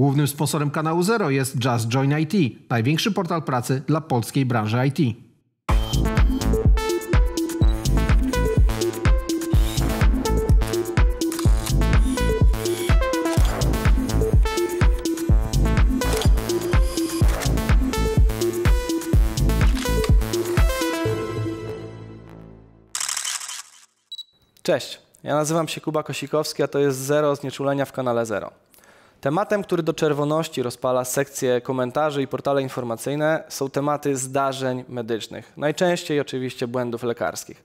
Głównym sponsorem Kanału Zero jest Just Join IT, największy portal pracy dla polskiej branży IT. Cześć, ja nazywam się Kuba Kosikowski, a to jest Zero Znieczulenia w kanale Zero. Tematem, który do czerwoności rozpala sekcje komentarzy i portale informacyjne, są tematy zdarzeń medycznych, najczęściej oczywiście błędów lekarskich.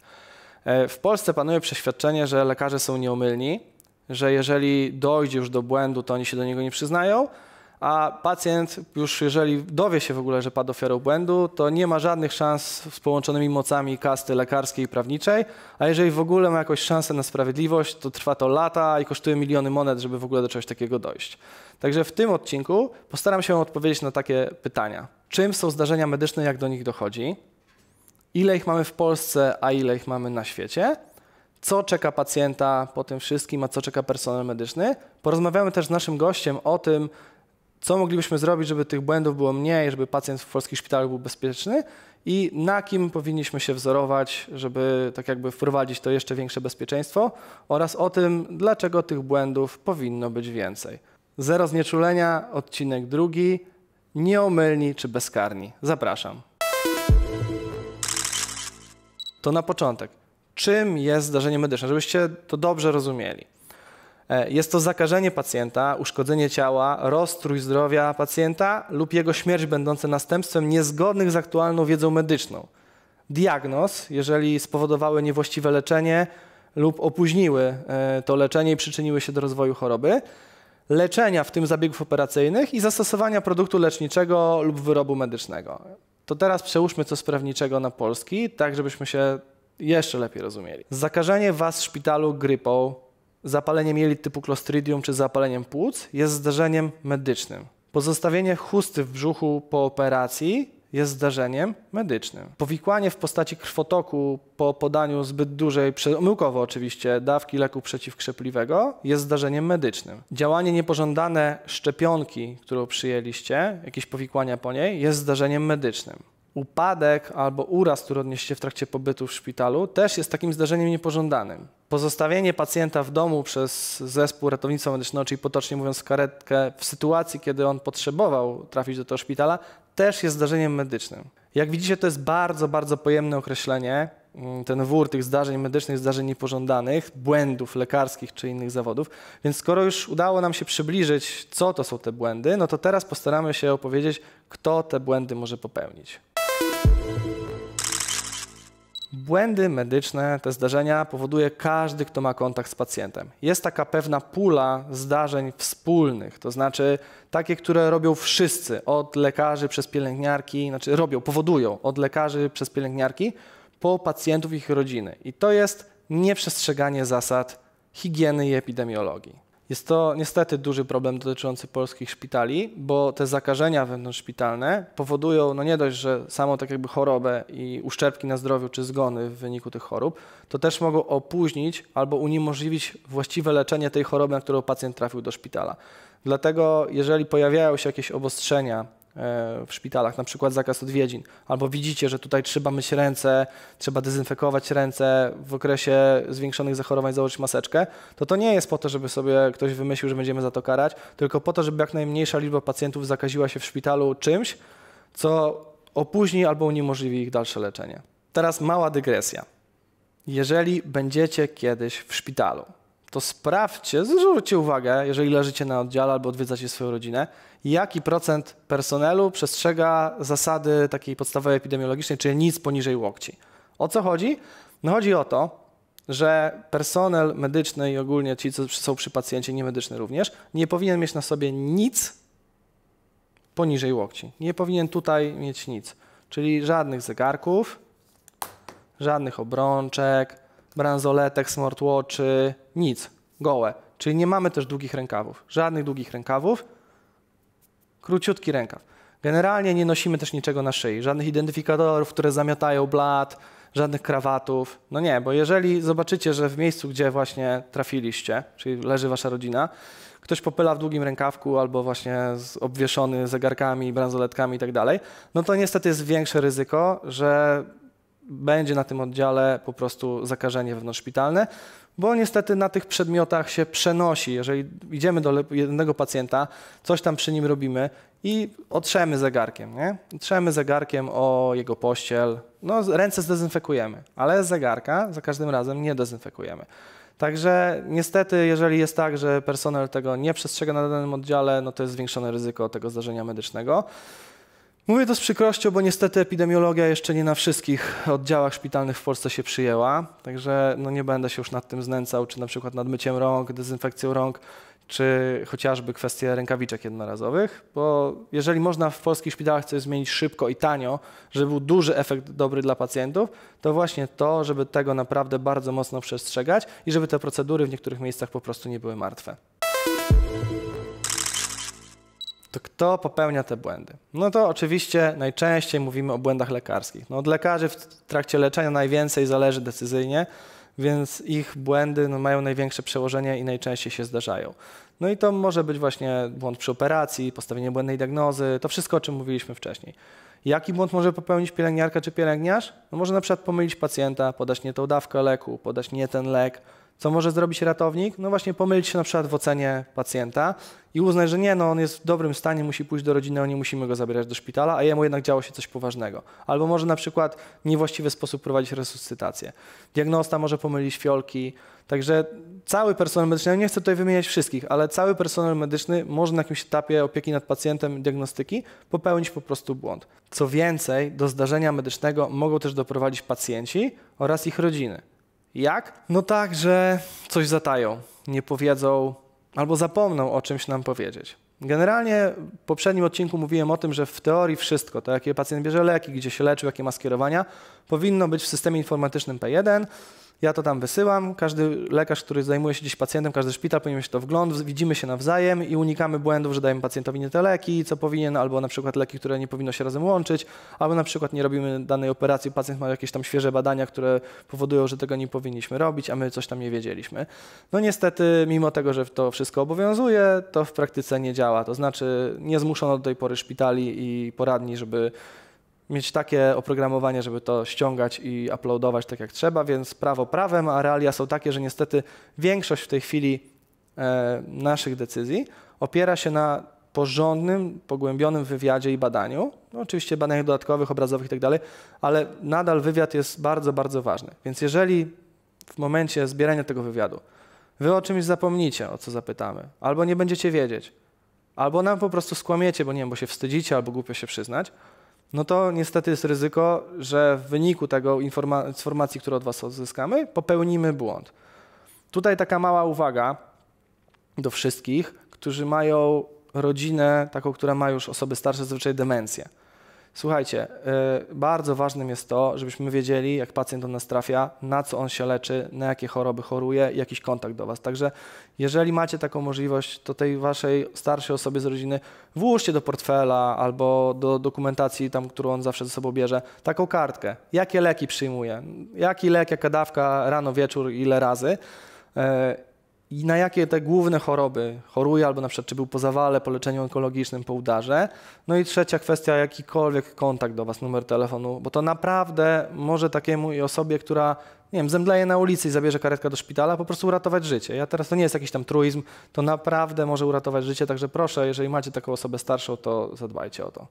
W Polsce panuje przeświadczenie, że lekarze są nieomylni, że jeżeli dojdzie już do błędu, to oni się do niego nie przyznają, a pacjent już jeżeli dowie się w ogóle, że padł ofiarą błędu, to nie ma żadnych szans z połączonymi mocami kasty lekarskiej i prawniczej, a jeżeli w ogóle ma jakąś szansę na sprawiedliwość, to trwa to lata i kosztuje miliony monet, żeby w ogóle do czegoś takiego dojść. Także w tym odcinku postaram się odpowiedzieć na takie pytania. Czym są zdarzenia medyczne, jak do nich dochodzi? Ile ich mamy w Polsce, a ile ich mamy na świecie? Co czeka pacjenta po tym wszystkim, a co czeka personel medyczny? Porozmawiamy też z naszym gościem o tym, co moglibyśmy zrobić, żeby tych błędów było mniej, żeby pacjent w polskich szpitalach był bezpieczny i na kim powinniśmy się wzorować, żeby tak jakby wprowadzić to jeszcze większe bezpieczeństwo oraz o tym, dlaczego tych błędów powinno być więcej. Zero Znieczulenia, odcinek drugi, nieomylni czy bezkarni. Zapraszam. To na początek. Czym jest zdarzenie medyczne? Żebyście to dobrze rozumieli. Jest to zakażenie pacjenta, uszkodzenie ciała, roztrój zdrowia pacjenta lub jego śmierć będące następstwem niezgodnych z aktualną wiedzą medyczną. Diagnoz, jeżeli spowodowały niewłaściwe leczenie lub opóźniły to leczenie i przyczyniły się do rozwoju choroby, leczenia, w tym zabiegów operacyjnych i zastosowania produktu leczniczego lub wyrobu medycznego. To teraz przełóżmy coś z prawniczego na polski, tak żebyśmy się jeszcze lepiej rozumieli. Zakażenie was w szpitalu grypą, zapaleniem jelit typu Clostridium czy zapaleniem płuc jest zdarzeniem medycznym. Pozostawienie chusty w brzuchu po operacji jest zdarzeniem medycznym. Powikłanie w postaci krwotoku po podaniu zbyt dużej, omyłkowo oczywiście, dawki leku przeciwkrzepliwego jest zdarzeniem medycznym. Działanie niepożądane szczepionki, którą przyjęliście, jakieś powikłania po niej, jest zdarzeniem medycznym. Upadek albo uraz, który odnieście w trakcie pobytu w szpitalu, też jest takim zdarzeniem niepożądanym. Pozostawienie pacjenta w domu przez zespół ratownictwa medycznego, czyli potocznie mówiąc karetkę, w sytuacji, kiedy on potrzebował trafić do tego szpitala, też jest zdarzeniem medycznym. Jak widzicie, to jest bardzo, bardzo pojemne określenie, ten wór tych zdarzeń medycznych, zdarzeń niepożądanych, błędów lekarskich czy innych zawodów. Więc skoro już udało nam się przybliżyć, co to są te błędy, no to teraz postaramy się opowiedzieć, kto te błędy może popełnić. Błędy medyczne, te zdarzenia powoduje każdy, kto ma kontakt z pacjentem. Jest taka pewna pula zdarzeń wspólnych, to znaczy takie, które robią wszyscy, od lekarzy przez pielęgniarki, znaczy robią, powodują od lekarzy przez pielęgniarki po pacjentów i ich rodziny. I to jest nieprzestrzeganie zasad higieny i epidemiologii. Jest to niestety duży problem dotyczący polskich szpitali, bo te zakażenia wewnątrzszpitalne powodują no nie dość, że samą tak jakby chorobę i uszczerbki na zdrowiu czy zgony w wyniku tych chorób, to też mogą opóźnić albo uniemożliwić właściwe leczenie tej choroby, na którą pacjent trafił do szpitala. Dlatego jeżeli pojawiają się jakieś obostrzenia w szpitalach, na przykład zakaz odwiedzin, albo widzicie, że tutaj trzeba myć ręce, trzeba dezynfekować ręce, w okresie zwiększonych zachorowań założyć maseczkę, to to nie jest po to, żeby sobie ktoś wymyślił, że będziemy za to karać, tylko po to, żeby jak najmniejsza liczba pacjentów zakaziła się w szpitalu czymś, co opóźni albo uniemożliwi ich dalsze leczenie. Teraz mała dygresja. Jeżeli będziecie kiedyś w szpitalu, to sprawdźcie, zwróćcie uwagę, jeżeli leżycie na oddziale albo odwiedzacie swoją rodzinę, jaki procent personelu przestrzega zasady takiej podstawowej epidemiologicznej, czyli nic poniżej łokci. O co chodzi? No chodzi o to, że personel medyczny i ogólnie ci, co są przy pacjencie, niemedyczny również, nie powinien mieć na sobie nic poniżej łokci. Nie powinien tutaj mieć nic, czyli żadnych zegarków, żadnych obrączek, bransoletek, smartwatchy, nic, gołe. Czyli nie mamy też długich rękawów, żadnych długich rękawów, króciutki rękaw. Generalnie nie nosimy też niczego na szyi, żadnych identyfikatorów, które zamiotają blat, żadnych krawatów. No nie, bo jeżeli zobaczycie, że w miejscu, gdzie właśnie trafiliście, czyli leży wasza rodzina, ktoś popyla w długim rękawku albo właśnie obwieszony zegarkami, bransoletkami i tak dalej, no to niestety jest większe ryzyko, że będzie na tym oddziale po prostu zakażenie wewnątrzszpitalne, bo niestety na tych przedmiotach się przenosi. Jeżeli idziemy do jednego pacjenta, coś tam przy nim robimy i otrzemy zegarkiem, nie? Otrzemy zegarkiem o jego pościel, no ręce zdezynfekujemy, ale z zegarka za każdym razem nie dezynfekujemy. Także niestety, jeżeli jest tak, że personel tego nie przestrzega na danym oddziale, no to jest zwiększone ryzyko tego zdarzenia medycznego. Mówię to z przykrością, bo niestety epidemiologia jeszcze nie na wszystkich oddziałach szpitalnych w Polsce się przyjęła, także no nie będę się już nad tym znęcał, czy na przykład nad myciem rąk, dezynfekcją rąk, czy chociażby kwestie rękawiczek jednorazowych, bo jeżeli można w polskich szpitalach coś zmienić szybko i tanio, żeby był duży efekt dobry dla pacjentów, to właśnie to, żeby tego naprawdę bardzo mocno przestrzegać i żeby te procedury w niektórych miejscach po prostu nie były martwe. To kto popełnia te błędy? No to oczywiście najczęściej mówimy o błędach lekarskich. No od lekarzy w trakcie leczenia najwięcej zależy decyzyjnie, więc ich błędy no, mają największe przełożenie i najczęściej się zdarzają. No i to może być właśnie błąd przy operacji, postawienie błędnej diagnozy, to wszystko, o czym mówiliśmy wcześniej. Jaki błąd może popełnić pielęgniarka czy pielęgniarz? No może na przykład pomylić pacjenta, podać nie tą dawkę leku, podać nie ten lek. Co może zrobić ratownik? No właśnie pomylić się na przykład w ocenie pacjenta i uznać, że nie, no on jest w dobrym stanie, musi pójść do rodziny, nie musimy go zabierać do szpitala, a jemu jednak działo się coś poważnego. Albo może na przykład w niewłaściwy sposób prowadzić resuscytację. Diagnosta może pomylić fiolki, także cały personel medyczny, ja nie chcę tutaj wymieniać wszystkich, ale cały personel medyczny może na jakimś etapie opieki nad pacjentem, diagnostyki popełnić po prostu błąd. Co więcej, do zdarzenia medycznego mogą też doprowadzić pacjenci oraz ich rodziny. Jak? No tak, że coś zatają, nie powiedzą albo zapomną o czymś nam powiedzieć. Generalnie w poprzednim odcinku mówiłem o tym, że w teorii wszystko, to jakie pacjent bierze leki, gdzie się leczył, jakie ma skierowania, powinno być w systemie informatycznym P1. Ja to tam wysyłam, każdy lekarz, który zajmuje się dziś pacjentem, każdy szpital powinien mieć to wgląd, widzimy się nawzajem i unikamy błędów, że dajemy pacjentowi nie te leki, co powinien, albo na przykład leki, które nie powinno się razem łączyć, albo na przykład nie robimy danej operacji, pacjent ma jakieś tam świeże badania, które powodują, że tego nie powinniśmy robić, a my coś tam nie wiedzieliśmy. No niestety, mimo tego, że to wszystko obowiązuje, to w praktyce nie działa, to znaczy nie zmuszono do tej pory szpitali i poradni, żeby mieć takie oprogramowanie, żeby to ściągać i uploadować tak jak trzeba, więc prawo prawem, a realia są takie, że niestety większość w tej chwili naszych decyzji opiera się na porządnym, pogłębionym wywiadzie i badaniu, no oczywiście badaniach dodatkowych, obrazowych i tak dalej, ale nadal wywiad jest bardzo, bardzo ważny. Więc jeżeli w momencie zbierania tego wywiadu wy o czymś zapomnicie, o co zapytamy, albo nie będziecie wiedzieć, albo nam po prostu skłamiecie, bo nie wiem, bo się wstydzicie, albo głupio się przyznać, no to niestety jest ryzyko, że w wyniku tego informacji, które od was odzyskamy, popełnimy błąd. Tutaj taka mała uwaga do wszystkich, którzy mają rodzinę, taką, która ma już osoby starsze, zazwyczaj demencję. Słuchajcie, bardzo ważnym jest to, żebyśmy wiedzieli, jak pacjent do nas trafia, na co on się leczy, na jakie choroby choruje, jakiś kontakt do was. Także jeżeli macie taką możliwość, to tej waszej starszej osobie z rodziny włóżcie do portfela albo do dokumentacji, tam, którą on zawsze ze sobą bierze, taką kartkę. Jakie leki przyjmuje, jaki lek, jaka dawka, rano, wieczór, ile razy. I na jakie te główne choroby choruje, albo na przykład czy był po zawale, po leczeniu onkologicznym, po udarze. No i trzecia kwestia, jakikolwiek kontakt do was, numer telefonu, bo to naprawdę może takiemu i osobie, która, nie wiem, zemdleje na ulicy i zabierze karetkę do szpitala, po prostu uratować życie. Ja teraz, to nie jest jakiś tam truizm, to naprawdę może uratować życie, także proszę, jeżeli macie taką osobę starszą, to zadbajcie o to.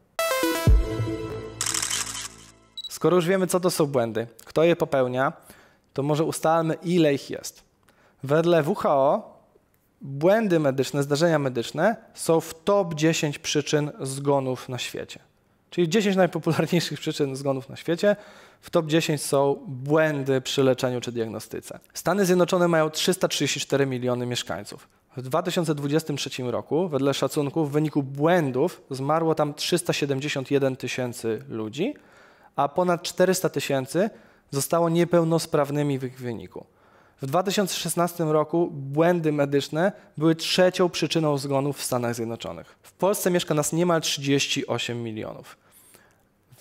Skoro już wiemy, co to są błędy, kto je popełnia, to może ustalmy, ile ich jest. Wedle WHO błędy medyczne, zdarzenia medyczne są w top 10 przyczyn zgonów na świecie. Czyli 10 najpopularniejszych przyczyn zgonów na świecie, w top 10 są błędy przy leczeniu czy diagnostyce. Stany Zjednoczone mają 334 miliony mieszkańców. W 2023 roku, wedle szacunków, w wyniku błędów zmarło tam 371 tysięcy ludzi, a ponad 400 tysięcy zostało niepełnosprawnymi w ich wyniku. W 2016 roku błędy medyczne były trzecią przyczyną zgonów w Stanach Zjednoczonych. W Polsce mieszka nas niemal 38 milionów.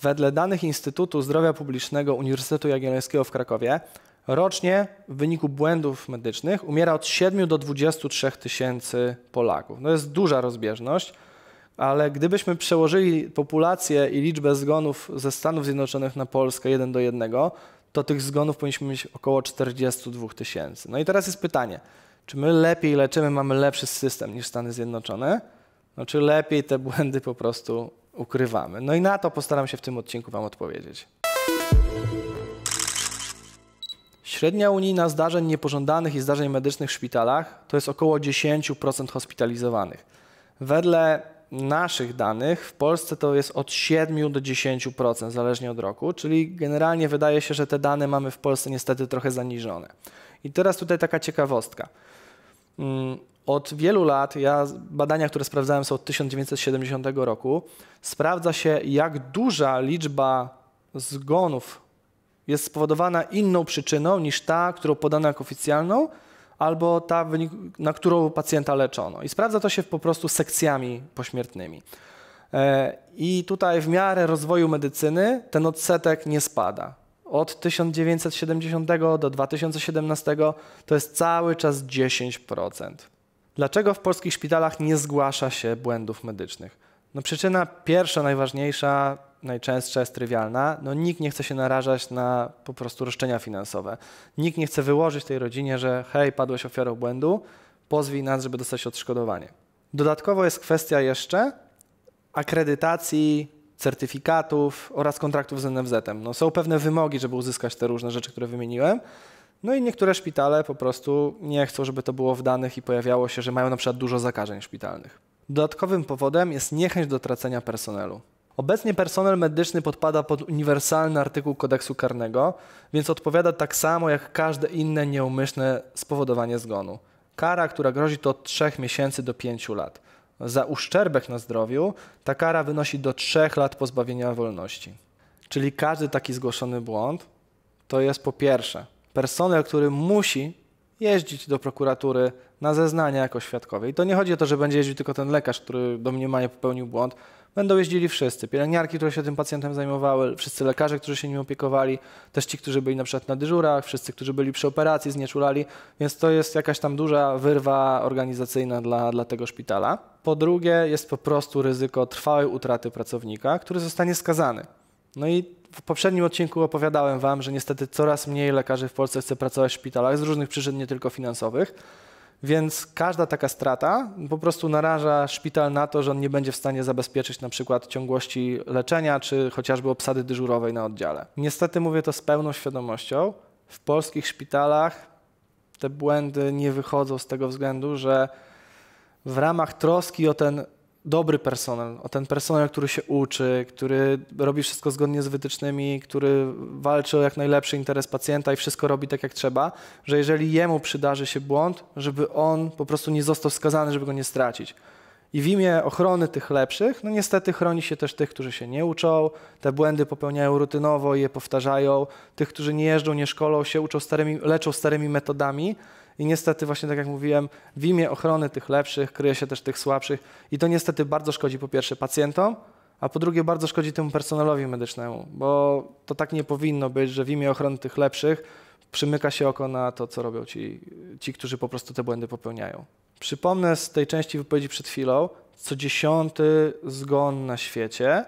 Wedle danych Instytutu Zdrowia Publicznego Uniwersytetu Jagiellońskiego w Krakowie Rocznie w wyniku błędów medycznych umiera od 7 do 23 tysięcy Polaków. No jest duża rozbieżność, ale gdybyśmy przełożyli populację i liczbę zgonów ze Stanów Zjednoczonych na Polskę 1:1, to tych zgonów powinniśmy mieć około 42 tysięcy. No i teraz jest pytanie, czy my lepiej leczymy, mamy lepszy system niż Stany Zjednoczone, no czy lepiej te błędy po prostu ukrywamy? No i na to postaram się w tym odcinku Wam odpowiedzieć. Średnia unijna zdarzeń niepożądanych i zdarzeń medycznych w szpitalach to jest około 10% hospitalizowanych. Wedle naszych danych w Polsce to jest od 7 do 10%, zależnie od roku, czyli generalnie wydaje się, że te dane mamy w Polsce niestety trochę zaniżone. I teraz tutaj taka ciekawostka. Od wielu lat, badania, które sprawdzałem, są od 1970 roku, sprawdza się, jak duża liczba zgonów jest spowodowana inną przyczyną niż ta, którą podano jako oficjalną, albo ta, na którą pacjenta leczono. I sprawdza to się po prostu sekcjami pośmiertnymi. I tutaj w miarę rozwoju medycyny ten odsetek nie spada. Od 1970 do 2017 to jest cały czas 10%. Dlaczego w polskich szpitalach nie zgłasza się błędów medycznych? No przyczyna pierwsza, najważniejsza, najczęstsza jest trywialna. No nikt nie chce się narażać na po prostu roszczenia finansowe. Nikt nie chce wyłożyć tej rodzinie, że hej, padłeś ofiarą błędu, pozwij nas, żeby dostać odszkodowanie. Dodatkowo jest kwestia jeszcze akredytacji, certyfikatów oraz kontraktów z NFZ-em. No są pewne wymogi, żeby uzyskać te różne rzeczy, które wymieniłem. No i niektóre szpitale po prostu nie chcą, żeby to było w danych i pojawiało się, że mają na przykład dużo zakażeń szpitalnych. Dodatkowym powodem jest niechęć do tracenia personelu. Obecnie personel medyczny podpada pod uniwersalny artykuł kodeksu karnego, więc odpowiada tak samo jak każde inne nieumyślne spowodowanie zgonu. Kara, która grozi, to od 3 miesięcy do 5 lat. Za uszczerbek na zdrowiu ta kara wynosi do 3 lat pozbawienia wolności. Czyli każdy taki zgłoszony błąd to jest po pierwsze personel, który musi jeździć do prokuratury na zeznania jako świadkowie. I to nie chodzi o to, że będzie jeździł tylko ten lekarz, który domniemanie popełnił błąd. Będą jeździli wszyscy. Pielęgniarki, które się tym pacjentem zajmowały, wszyscy lekarze, którzy się nim opiekowali, też ci, którzy byli na przykład na dyżurach, wszyscy, którzy byli przy operacji, znieczulali. Więc to jest jakaś tam duża wyrwa organizacyjna dla tego szpitala. Po drugie jest po prostu ryzyko trwałej utraty pracownika, który zostanie skazany. No i w poprzednim odcinku opowiadałem Wam, że niestety coraz mniej lekarzy w Polsce chce pracować w szpitalach z różnych przyczyn, nie tylko finansowych. Więc każda taka strata po prostu naraża szpital na to, że on nie będzie w stanie zabezpieczyć na przykład ciągłości leczenia, czy chociażby obsady dyżurowej na oddziale. Niestety mówię to z pełną świadomością, w polskich szpitalach te błędy nie wychodzą z tego względu, że w ramach troski o ten dobry personel, o ten personel, który się uczy, który robi wszystko zgodnie z wytycznymi, który walczy o jak najlepszy interes pacjenta i wszystko robi tak jak trzeba, że jeżeli jemu przydarzy się błąd, żeby on po prostu nie został skazany, żeby go nie stracić. I w imię ochrony tych lepszych, no niestety chroni się też tych, którzy się nie uczą, te błędy popełniają rutynowo, je powtarzają, tych, którzy nie jeżdżą, nie szkolą się, leczą starymi metodami. I niestety właśnie tak jak mówiłem, w imię ochrony tych lepszych kryje się też tych słabszych i to niestety bardzo szkodzi po pierwsze pacjentom, a po drugie bardzo szkodzi temu personelowi medycznemu, bo to tak nie powinno być, że w imię ochrony tych lepszych przymyka się oko na to, co robią ci, którzy po prostu te błędy popełniają. Przypomnę z tej części wypowiedzi przed chwilą, co 10. zgon na świecie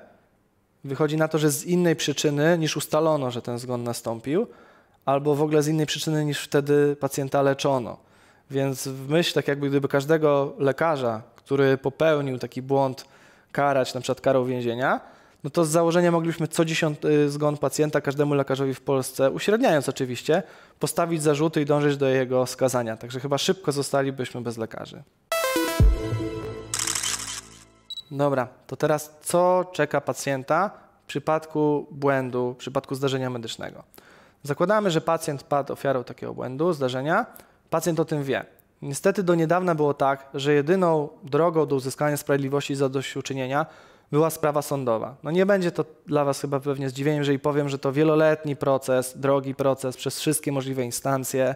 wychodzi na to, że z innej przyczyny niż ustalono, że ten zgon nastąpił, albo w ogóle z innej przyczyny niż wtedy pacjenta leczono. Więc w myśl, tak jakby gdyby każdego lekarza, który popełnił taki błąd, karać na przykład karą więzienia, no to z założenia moglibyśmy co 10. zgon pacjenta każdemu lekarzowi w Polsce, uśredniając oczywiście, postawić zarzuty i dążyć do jego skazania. Także chyba szybko zostalibyśmy bez lekarzy. Dobra, to teraz co czeka pacjenta w przypadku błędu, w przypadku zdarzenia medycznego? Zakładamy, że pacjent padł ofiarą takiego błędu, zdarzenia. Pacjent o tym wie. Niestety do niedawna było tak, że jedyną drogą do uzyskania sprawiedliwości i zadośćuczynienia była sprawa sądowa. No nie będzie to dla Was chyba pewnie zdziwieniem, jeżeli powiem, że to wieloletni proces, drogi proces przez wszystkie możliwe instancje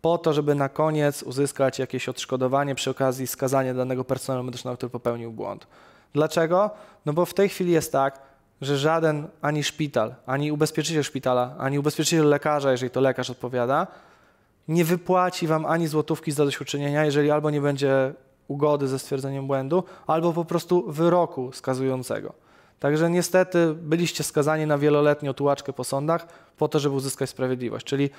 po to, żeby na koniec uzyskać jakieś odszkodowanie przy okazji skazania danego personelu medycznego, który popełnił błąd. Dlaczego? No bo w tej chwili jest tak, że żaden ani szpital, ani ubezpieczyciel szpitala, ani ubezpieczyciel lekarza, jeżeli to lekarz odpowiada, nie wypłaci wam ani złotówki z zadośćuczynienia, jeżeli albo nie będzie ugody ze stwierdzeniem błędu, albo po prostu wyroku skazującego. Także niestety byliście skazani na wieloletnią tułaczkę po sądach po to, żeby uzyskać sprawiedliwość. Czyli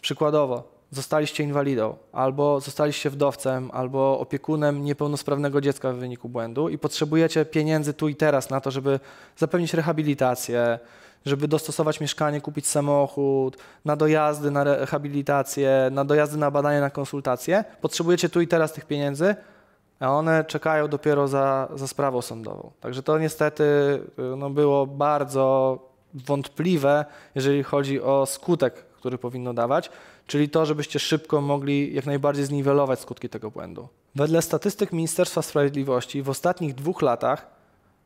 przykładowo zostaliście inwalidą, albo zostaliście wdowcem, albo opiekunem niepełnosprawnego dziecka w wyniku błędu i potrzebujecie pieniędzy tu i teraz na to, żeby zapewnić rehabilitację, żeby dostosować mieszkanie, kupić samochód, na dojazdy, na rehabilitację, na dojazdy, na badania, na konsultacje. Potrzebujecie tu i teraz tych pieniędzy, a one czekają dopiero za sprawą sądową. Także to niestety no, było bardzo wątpliwe, jeżeli chodzi o skutek, który powinno dawać, czyli to, żebyście szybko mogli jak najbardziej zniwelować skutki tego błędu. Wedle statystyk Ministerstwa Sprawiedliwości w ostatnich 2 latach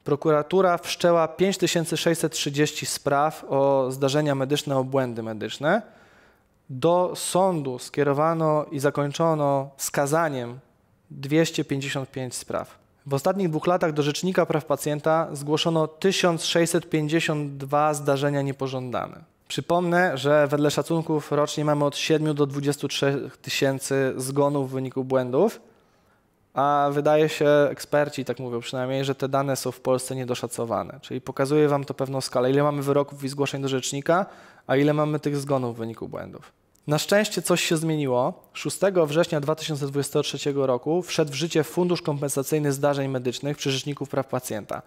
prokuratura wszczęła 5630 spraw o zdarzenia medyczne, o błędy medyczne. Do sądu skierowano i zakończono skazaniem 255 spraw. W ostatnich 2 latach do Rzecznika Praw Pacjenta zgłoszono 1652 zdarzenia niepożądane. Przypomnę, że wedle szacunków rocznie mamy od 7 do 23 tysięcy zgonów w wyniku błędów, a wydaje się, eksperci tak mówią przynajmniej, że te dane są w Polsce niedoszacowane. Czyli pokazuje wam to pewną skalę, ile mamy wyroków i zgłoszeń do rzecznika, a ile mamy tych zgonów w wyniku błędów. Na szczęście coś się zmieniło. 6 września 2023 roku wszedł w życie Fundusz Kompensacyjny Zdarzeń Medycznych przy Rzeczniku Praw Pacjenta.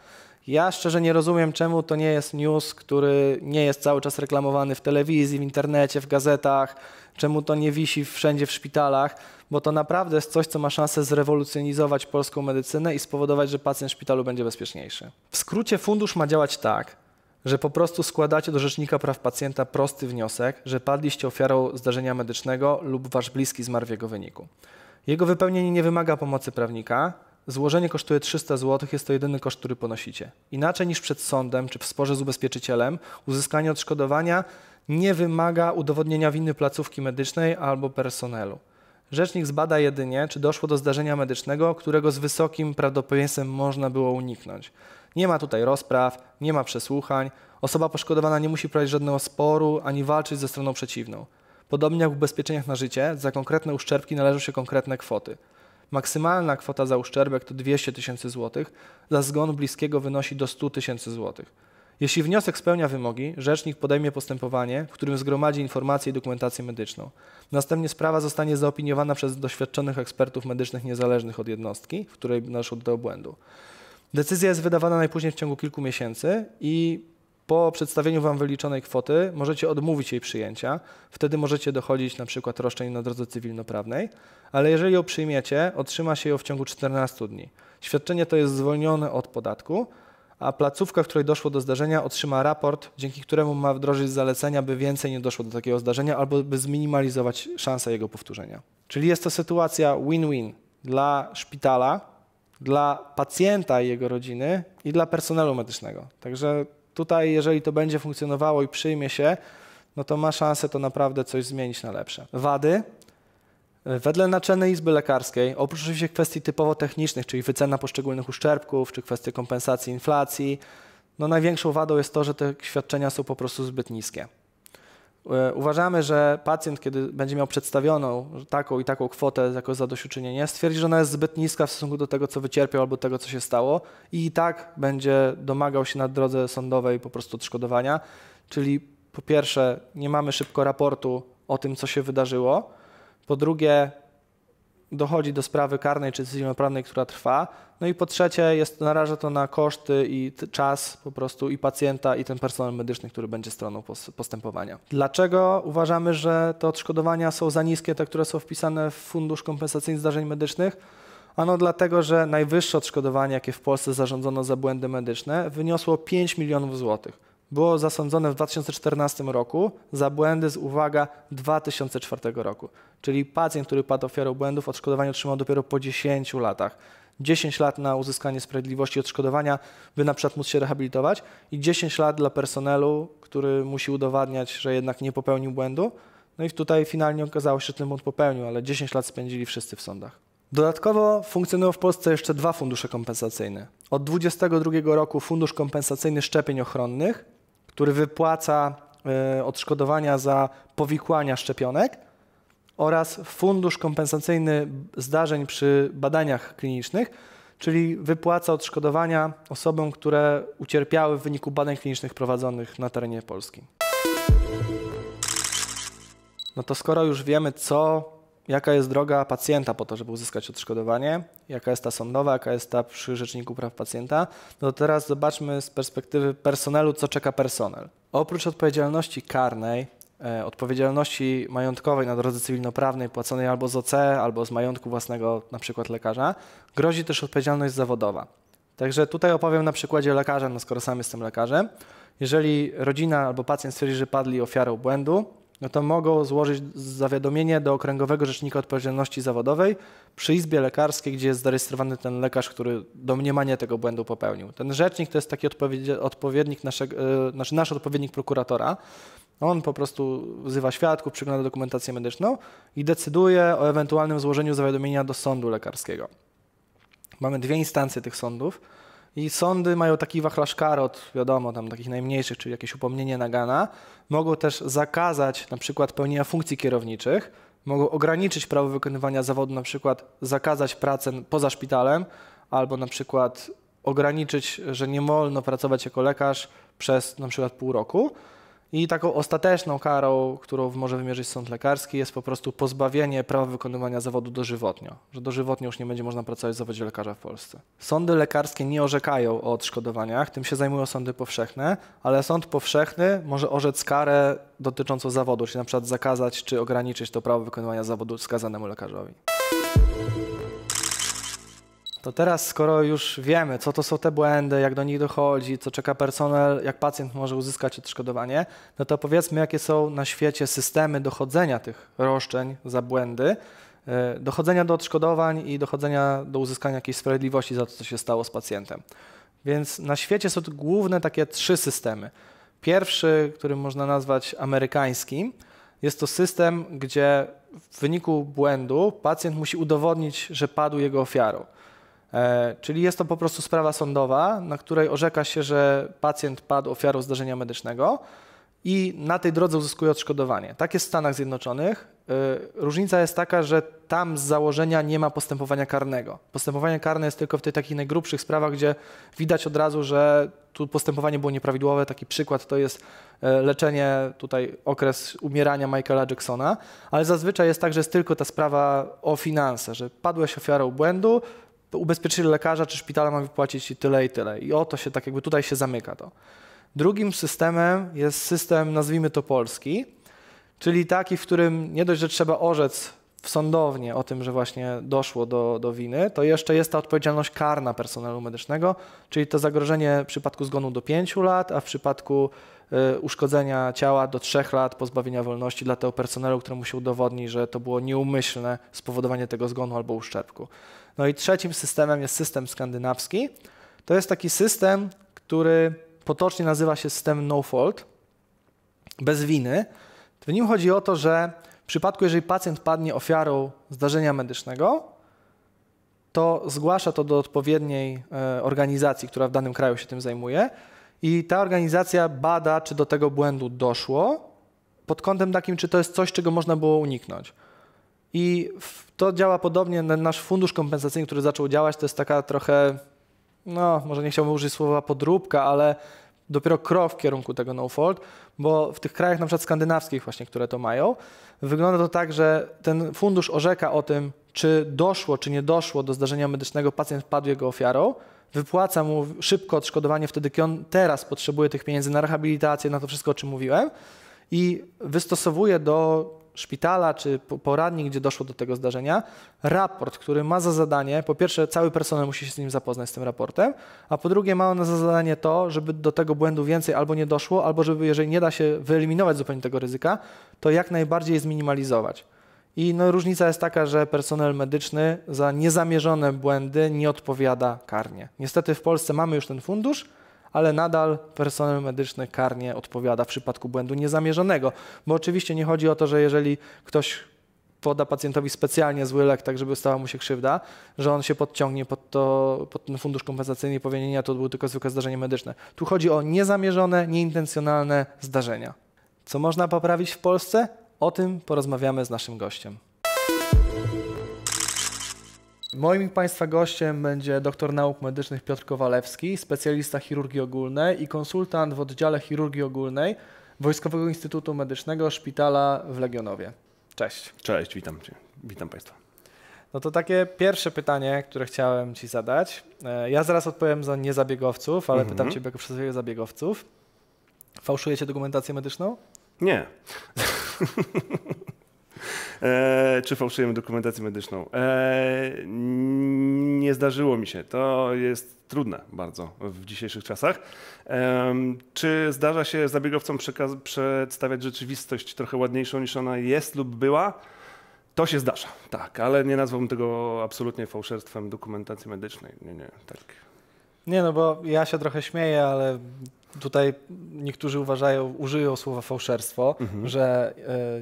Ja szczerze nie rozumiem, czemu to nie jest news, który nie jest cały czas reklamowany w telewizji, w internecie, w gazetach, czemu to nie wisi wszędzie w szpitalach, bo to naprawdę jest coś, co ma szansę zrewolucjonizować polską medycynę i spowodować, że pacjent w szpitalu będzie bezpieczniejszy. W skrócie fundusz ma działać tak, że po prostu składacie do Rzecznika Praw Pacjenta prosty wniosek, że padliście ofiarą zdarzenia medycznego lub wasz bliski zmarł w jego wyniku. Jego wypełnienie nie wymaga pomocy prawnika. Złożenie kosztuje 300 zł, jest to jedyny koszt, który ponosicie. Inaczej niż przed sądem czy w sporze z ubezpieczycielem, uzyskanie odszkodowania nie wymaga udowodnienia winy placówki medycznej albo personelu. Rzecznik zbada jedynie, czy doszło do zdarzenia medycznego, którego z wysokim prawdopodobieństwem można było uniknąć. Nie ma tutaj rozpraw, nie ma przesłuchań, osoba poszkodowana nie musi prowadzić żadnego sporu ani walczyć ze stroną przeciwną. Podobnie jak w ubezpieczeniach na życie, za konkretne uszczerbki należą się konkretne kwoty. Maksymalna kwota za uszczerbek to 200 tysięcy złotych, za zgon bliskiego wynosi do 100 tysięcy złotych. Jeśli wniosek spełnia wymogi, rzecznik podejmie postępowanie, w którym zgromadzi informacje i dokumentację medyczną. Następnie sprawa zostanie zaopiniowana przez doświadczonych ekspertów medycznych niezależnych od jednostki, w której doszło do błędu. Decyzja jest wydawana najpóźniej w ciągu kilku miesięcy i po przedstawieniu wam wyliczonej kwoty możecie odmówić jej przyjęcia. Wtedy możecie dochodzić na przykład roszczeń na drodze cywilnoprawnej, ale jeżeli ją przyjmiecie, otrzyma się ją w ciągu 14 dni. Świadczenie to jest zwolnione od podatku, a placówka, w której doszło do zdarzenia, otrzyma raport, dzięki któremu ma wdrożyć zalecenia, by więcej nie doszło do takiego zdarzenia albo by zminimalizować szansę jego powtórzenia. Czyli jest to sytuacja win-win dla szpitala, dla pacjenta i jego rodziny i dla personelu medycznego. Także tutaj, jeżeli to będzie funkcjonowało i przyjmie się, no to ma szansę to naprawdę coś zmienić na lepsze. Wady. Wedle Naczelnej Izby Lekarskiej, oprócz oczywiście kwestii typowo technicznych, czyli wycena poszczególnych uszczerbków, czy kwestie kompensacji inflacji, no największą wadą jest to, że te świadczenia są po prostu zbyt niskie. Uważamy, że pacjent, kiedy będzie miał przedstawioną taką i taką kwotę jako zadośćuczynienie, stwierdzi, że ona jest zbyt niska w stosunku do tego, co wycierpiał albo tego, co się stało i tak będzie domagał się na drodze sądowej po prostu odszkodowania. Czyli po pierwsze, nie mamy szybko raportu o tym, co się wydarzyło. Po drugie, dochodzi do sprawy karnej czy cywilnoprawnej, która trwa. No i po trzecie, naraża to na koszty i czas po prostu i pacjenta, i ten personel medyczny, który będzie stroną postępowania. Dlaczego uważamy, że te odszkodowania są za niskie, te, które są wpisane w Fundusz Kompensacyjny Zdarzeń Medycznych? Ano dlatego, że najwyższe odszkodowanie, jakie w Polsce zarządzono za błędy medyczne, wyniosło 5 milionów złotych. Było zasądzone w 2014 roku za błędy z, uwaga, 2004 roku. Czyli pacjent, który padł ofiarą błędów, odszkodowanie otrzymał dopiero po 10 latach. 10 lat na uzyskanie sprawiedliwości odszkodowania, by na przykład móc się rehabilitować i 10 lat dla personelu, który musi udowadniać, że jednak nie popełnił błędu. No i tutaj finalnie okazało się, że ten błąd popełnił, ale 10 lat spędzili wszyscy w sądach. Dodatkowo funkcjonują w Polsce jeszcze dwa fundusze kompensacyjne. Od 2022 roku Fundusz Kompensacyjny Szczepień Ochronnych, który wypłaca odszkodowania za powikłania szczepionek, oraz Fundusz Kompensacyjny Zdarzeń przy Badaniach Klinicznych, czyli wypłaca odszkodowania osobom, które ucierpiały w wyniku badań klinicznych prowadzonych na terenie Polski. No to skoro już wiemy, jaka jest droga pacjenta po to, żeby uzyskać odszkodowanie, jaka jest ta sądowa, jaka jest ta przy Rzeczniku Praw Pacjenta, no to teraz zobaczmy z perspektywy personelu, co czeka personel. Oprócz odpowiedzialności karnej, odpowiedzialności majątkowej na drodze cywilnoprawnej płaconej albo z OC, albo z majątku własnego np. lekarza, grozi też odpowiedzialność zawodowa. Także tutaj opowiem na przykładzie lekarza, no skoro sam jestem lekarzem. Jeżeli rodzina albo pacjent stwierdzi, że padli ofiarą błędu, no to mogą złożyć zawiadomienie do Okręgowego Rzecznika Odpowiedzialności Zawodowej przy Izbie Lekarskiej, gdzie jest zarejestrowany ten lekarz, który domniemanie tego błędu popełnił. Ten rzecznik to jest taki odpowiednik nasz odpowiednik prokuratora. On po prostu wzywa świadków, przygląda dokumentację medyczną i decyduje o ewentualnym złożeniu zawiadomienia do sądu lekarskiego. Mamy dwie instancje tych sądów i sądy mają taki wachlarz kar od, wiadomo, tam takich najmniejszych, czyli jakieś upomnienie nagana. Mogą też zakazać na przykład pełnienia funkcji kierowniczych, mogą ograniczyć prawo wykonywania zawodu, na przykład zakazać pracy poza szpitalem albo na przykład ograniczyć, że nie wolno pracować jako lekarz przez na przykład pół roku. I taką ostateczną karą, którą może wymierzyć sąd lekarski, jest po prostu pozbawienie prawa wykonywania zawodu dożywotnio. Że dożywotnio już nie będzie można pracować w zawodzie lekarza w Polsce. Sądy lekarskie nie orzekają o odszkodowaniach, tym się zajmują sądy powszechne, ale sąd powszechny może orzec karę dotyczącą zawodu, czyli na przykład zakazać czy ograniczyć to prawo wykonywania zawodu skazanemu lekarzowi. To teraz, skoro już wiemy, co to są te błędy, jak do nich dochodzi, co czeka personel, jak pacjent może uzyskać odszkodowanie, no to powiedzmy, jakie są na świecie systemy dochodzenia tych roszczeń za błędy, dochodzenia do odszkodowań i dochodzenia do uzyskania jakiejś sprawiedliwości za to, co się stało z pacjentem. Więc na świecie są główne takie trzy systemy. Pierwszy, który można nazwać amerykańskim, jest to system, gdzie w wyniku błędu pacjent musi udowodnić, że padł jego ofiarą. Czyli jest to po prostu sprawa sądowa, na której orzeka się, że pacjent padł ofiarą zdarzenia medycznego i na tej drodze uzyskuje odszkodowanie. Tak jest w Stanach Zjednoczonych. Różnica jest taka, że tam z założenia nie ma postępowania karnego. Postępowanie karne jest tylko w tych takich najgrubszych sprawach, gdzie widać od razu, że tu postępowanie było nieprawidłowe. Taki przykład to jest leczenie, tutaj okres umierania Michaela Jacksona, ale zazwyczaj jest tak, że jest tylko ta sprawa o finanse, że padłeś ofiarą błędu, ubezpieczyciel lekarza czy szpitala ma wypłacić ci tyle i tyle. I oto się tak jakby tutaj się zamyka to. Drugim systemem jest system, nazwijmy to polski, czyli taki, w którym nie dość, że trzeba orzec w sądownie o tym, że właśnie doszło do winy, to jeszcze jest ta odpowiedzialność karna personelu medycznego, czyli to zagrożenie w przypadku zgonu do 5 lat, a w przypadku uszkodzenia ciała do 3 lat pozbawienia wolności dla tego personelu, któremu się udowodni, że to było nieumyślne spowodowanie tego zgonu albo uszczerbku. No i trzecim systemem jest system skandynawski. To jest taki system, który potocznie nazywa się system no fault, bez winy. W nim chodzi o to, że w przypadku, jeżeli pacjent padnie ofiarą zdarzenia medycznego, to zgłasza to do odpowiedniej organizacji, która w danym kraju się tym zajmuje i ta organizacja bada, czy do tego błędu doszło, pod kątem takim, czy to jest coś, czego można było uniknąć. I to działa podobnie, nasz fundusz kompensacyjny, który zaczął działać, to jest taka trochę, no może nie chciałbym użyć słowa podróbka, ale dopiero krok w kierunku tego no-fault, bo w tych krajach na przykład skandynawskich właśnie, które to mają, wygląda to tak, że ten fundusz orzeka o tym, czy doszło, czy nie doszło do zdarzenia medycznego, pacjent padł jego ofiarą, wypłaca mu szybko odszkodowanie wtedy, kiedy on teraz potrzebuje tych pieniędzy na rehabilitację, na to wszystko, o czym mówiłem i wystosowuje do szpitala czy poradni, gdzie doszło do tego zdarzenia, raport, który ma za zadanie, po pierwsze cały personel musi się z nim zapoznać, z tym raportem, a po drugie ma on za zadanie to, żeby do tego błędu więcej albo nie doszło, albo żeby, jeżeli nie da się wyeliminować zupełnie tego ryzyka, to jak najbardziej je zminimalizować. I no, różnica jest taka, że personel medyczny za niezamierzone błędy nie odpowiada karnie. Niestety w Polsce mamy już ten fundusz, ale nadal personel medyczny karnie odpowiada w przypadku błędu niezamierzonego, bo oczywiście nie chodzi o to, że jeżeli ktoś poda pacjentowi specjalnie zły lek, tak żeby stała mu się krzywda, że on się podciągnie pod ten fundusz kompensacyjny i powie, nie, to było tylko zwykłe zdarzenie medyczne. Tu chodzi o niezamierzone, nieintencjonalne zdarzenia. Co można poprawić w Polsce? O tym porozmawiamy z naszym gościem. Moim Państwa gościem będzie doktor nauk medycznych Piotr Kowalewski, specjalista chirurgii ogólnej i konsultant w oddziale chirurgii ogólnej Wojskowego Instytutu Medycznego Szpitala w Legionowie. Cześć. Cześć, witam Cię. Witam Państwa. No to takie pierwsze pytanie, które chciałem Ci zadać. Ja zaraz odpowiem za niezabiegowców, ale pytam Cię jako przedstawiciela zabiegowców. Fałszujecie dokumentację medyczną? Nie. Czy fałszujemy dokumentację medyczną? Nie zdarzyło mi się. To jest trudne bardzo w dzisiejszych czasach. Czy zdarza się zabiegowcom przedstawiać rzeczywistość trochę ładniejszą niż ona jest lub była? To się zdarza, tak, ale nie nazwałbym tego absolutnie fałszerstwem dokumentacji medycznej. Nie, tak. Nie, no bo ja się trochę śmieję, ale tutaj niektórzy użyją słowa fałszerstwo, że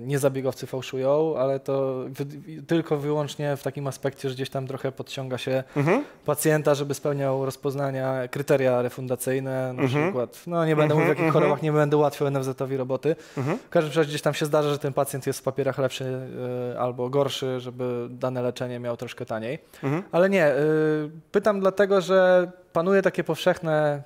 niezabiegowcy fałszują, ale to tylko wyłącznie w takim aspekcie, że gdzieś tam trochę podciąga się pacjenta, żeby spełniał rozpoznania, kryteria refundacyjne, na przykład. No nie będę mówił o jakich chorobach, nie będę ułatwiał NFZ-owi roboty. W każdym razie gdzieś tam się zdarza, że ten pacjent jest w papierach lepszy albo gorszy, żeby dane leczenie miał troszkę taniej. Ale nie, pytam dlatego, że panuje takie powszechne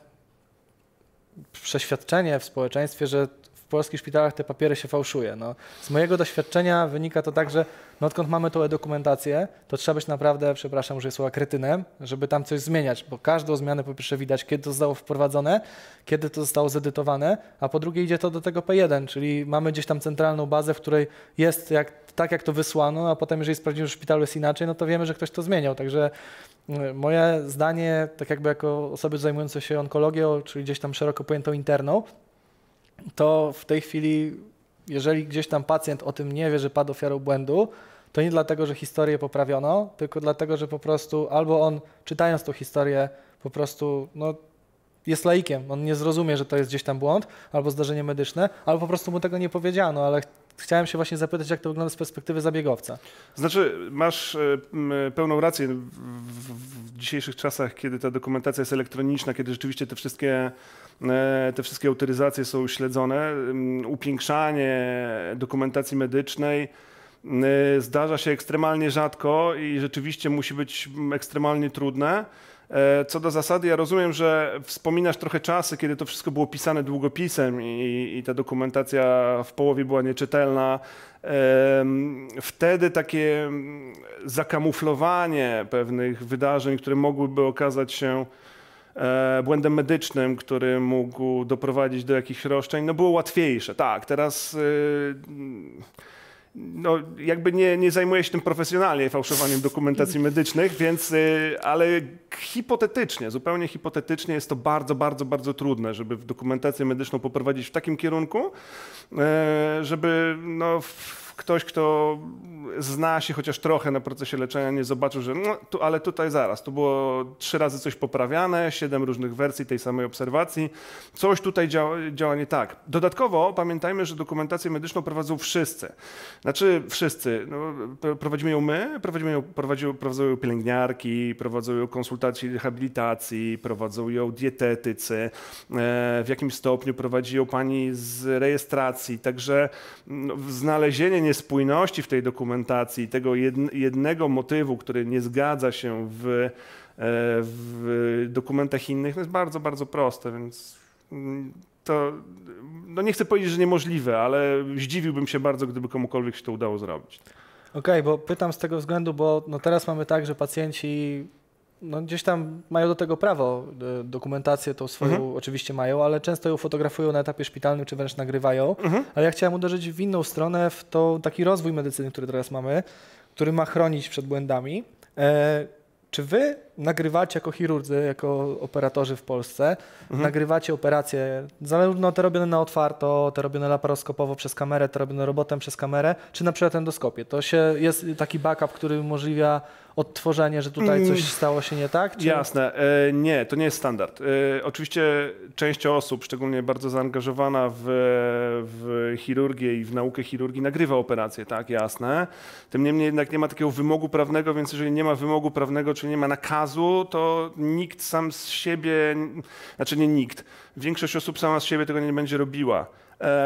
przeświadczenie w społeczeństwie, że w polskich szpitalach te papiery się fałszuje. No, z mojego doświadczenia wynika to tak, że no odkąd mamy tą dokumentację, to trzeba być naprawdę, przepraszam, użyję słowa kretynem, żeby tam coś zmieniać, bo każdą zmianę po pierwsze widać, kiedy to zostało wprowadzone, kiedy to zostało zedytowane, a po drugie idzie to do tego P1, czyli mamy gdzieś tam centralną bazę, w której jest jak to wysłano, a potem jeżeli sprawdzimy, że w szpitalu jest inaczej, no to wiemy, że ktoś to zmieniał, także moje zdanie, tak jakby jako osoby zajmujące się onkologią, czyli gdzieś tam szeroko pojętą interną, to w tej chwili, jeżeli gdzieś tam pacjent o tym nie wie, że padł ofiarą błędu, to nie dlatego, że historię poprawiono, tylko dlatego, że po prostu albo on czytając tą historię po prostu jest laikiem, on nie zrozumie, że to jest gdzieś tam błąd albo zdarzenie medyczne, albo po prostu mu tego nie powiedziano, ale chciałem się właśnie zapytać, jak to wygląda z perspektywy zabiegowca. Znaczy, masz pełną rację w dzisiejszych czasach, kiedy ta dokumentacja jest elektroniczna, kiedy rzeczywiście te wszystkie autoryzacje są śledzone, upiększanie dokumentacji medycznej zdarza się ekstremalnie rzadko i rzeczywiście musi być ekstremalnie trudne. Co do zasady, ja rozumiem, że wspominasz trochę czasy, kiedy to wszystko było pisane długopisem i ta dokumentacja w połowie była nieczytelna. Wtedy takie zakamuflowanie pewnych wydarzeń, które mogłyby okazać się błędem medycznym, który mógł doprowadzić do jakichś roszczeń, było łatwiejsze. Tak, teraz jakby nie zajmuję się tym profesjonalnie, fałszowaniem dokumentacji medycznych, więc, ale hipotetycznie, zupełnie hipotetycznie jest to bardzo, bardzo, bardzo trudne, żeby dokumentację medyczną poprowadzić w takim kierunku, żeby ktoś, kto zna się chociaż trochę na procesie leczenia, nie zobaczył, że ale tutaj zaraz, tu było 3 razy coś poprawiane, 7 różnych wersji tej samej obserwacji, coś tutaj działa nie tak. Dodatkowo pamiętajmy, że dokumentację medyczną prowadzą wszyscy. Znaczy wszyscy, prowadzimy ją my, prowadzą ją pielęgniarki, prowadzą ją konsultacji rehabilitacji, prowadzą ją dietetycy, w jakimś stopniu prowadzi ją pani z rejestracji, także znalezienie niespójności w tej dokumentacji, tego jednego motywu, który nie zgadza się w dokumentach innych, jest bardzo, bardzo proste, więc to nie chcę powiedzieć, że niemożliwe, ale zdziwiłbym się bardzo, gdyby komukolwiek się to udało zrobić. Okej, bo pytam z tego względu, bo teraz mamy tak, że pacjenci gdzieś tam mają do tego prawo, dokumentację tą swoją oczywiście mają, ale często ją fotografują na etapie szpitalnym czy wręcz nagrywają, ale ja chciałem uderzyć w inną stronę, w taki rozwój medycyny, który teraz mamy, który ma chronić przed błędami. Czy wy nagrywacie jako chirurdzy, jako operatorzy w Polsce, nagrywacie operacje, zarówno te robione na otwarto, te robione laparoskopowo przez kamerę, te robione robotem przez kamerę, czy na przykład endoskopię. To się, jest taki backup, który umożliwia odtworzenie, że tutaj coś stało się nie tak? Czy... Jasne. Nie, to nie jest standard. Oczywiście część osób, szczególnie bardzo zaangażowana w chirurgię i w naukę chirurgii, nagrywa operacje, tak, jasne. Tym niemniej jednak nie ma takiego wymogu prawnego, więc jeżeli nie ma wymogu prawnego, czyli nie ma nakazu, to nikt sam z siebie, znaczy nie nikt, większość osób sama z siebie tego nie będzie robiła.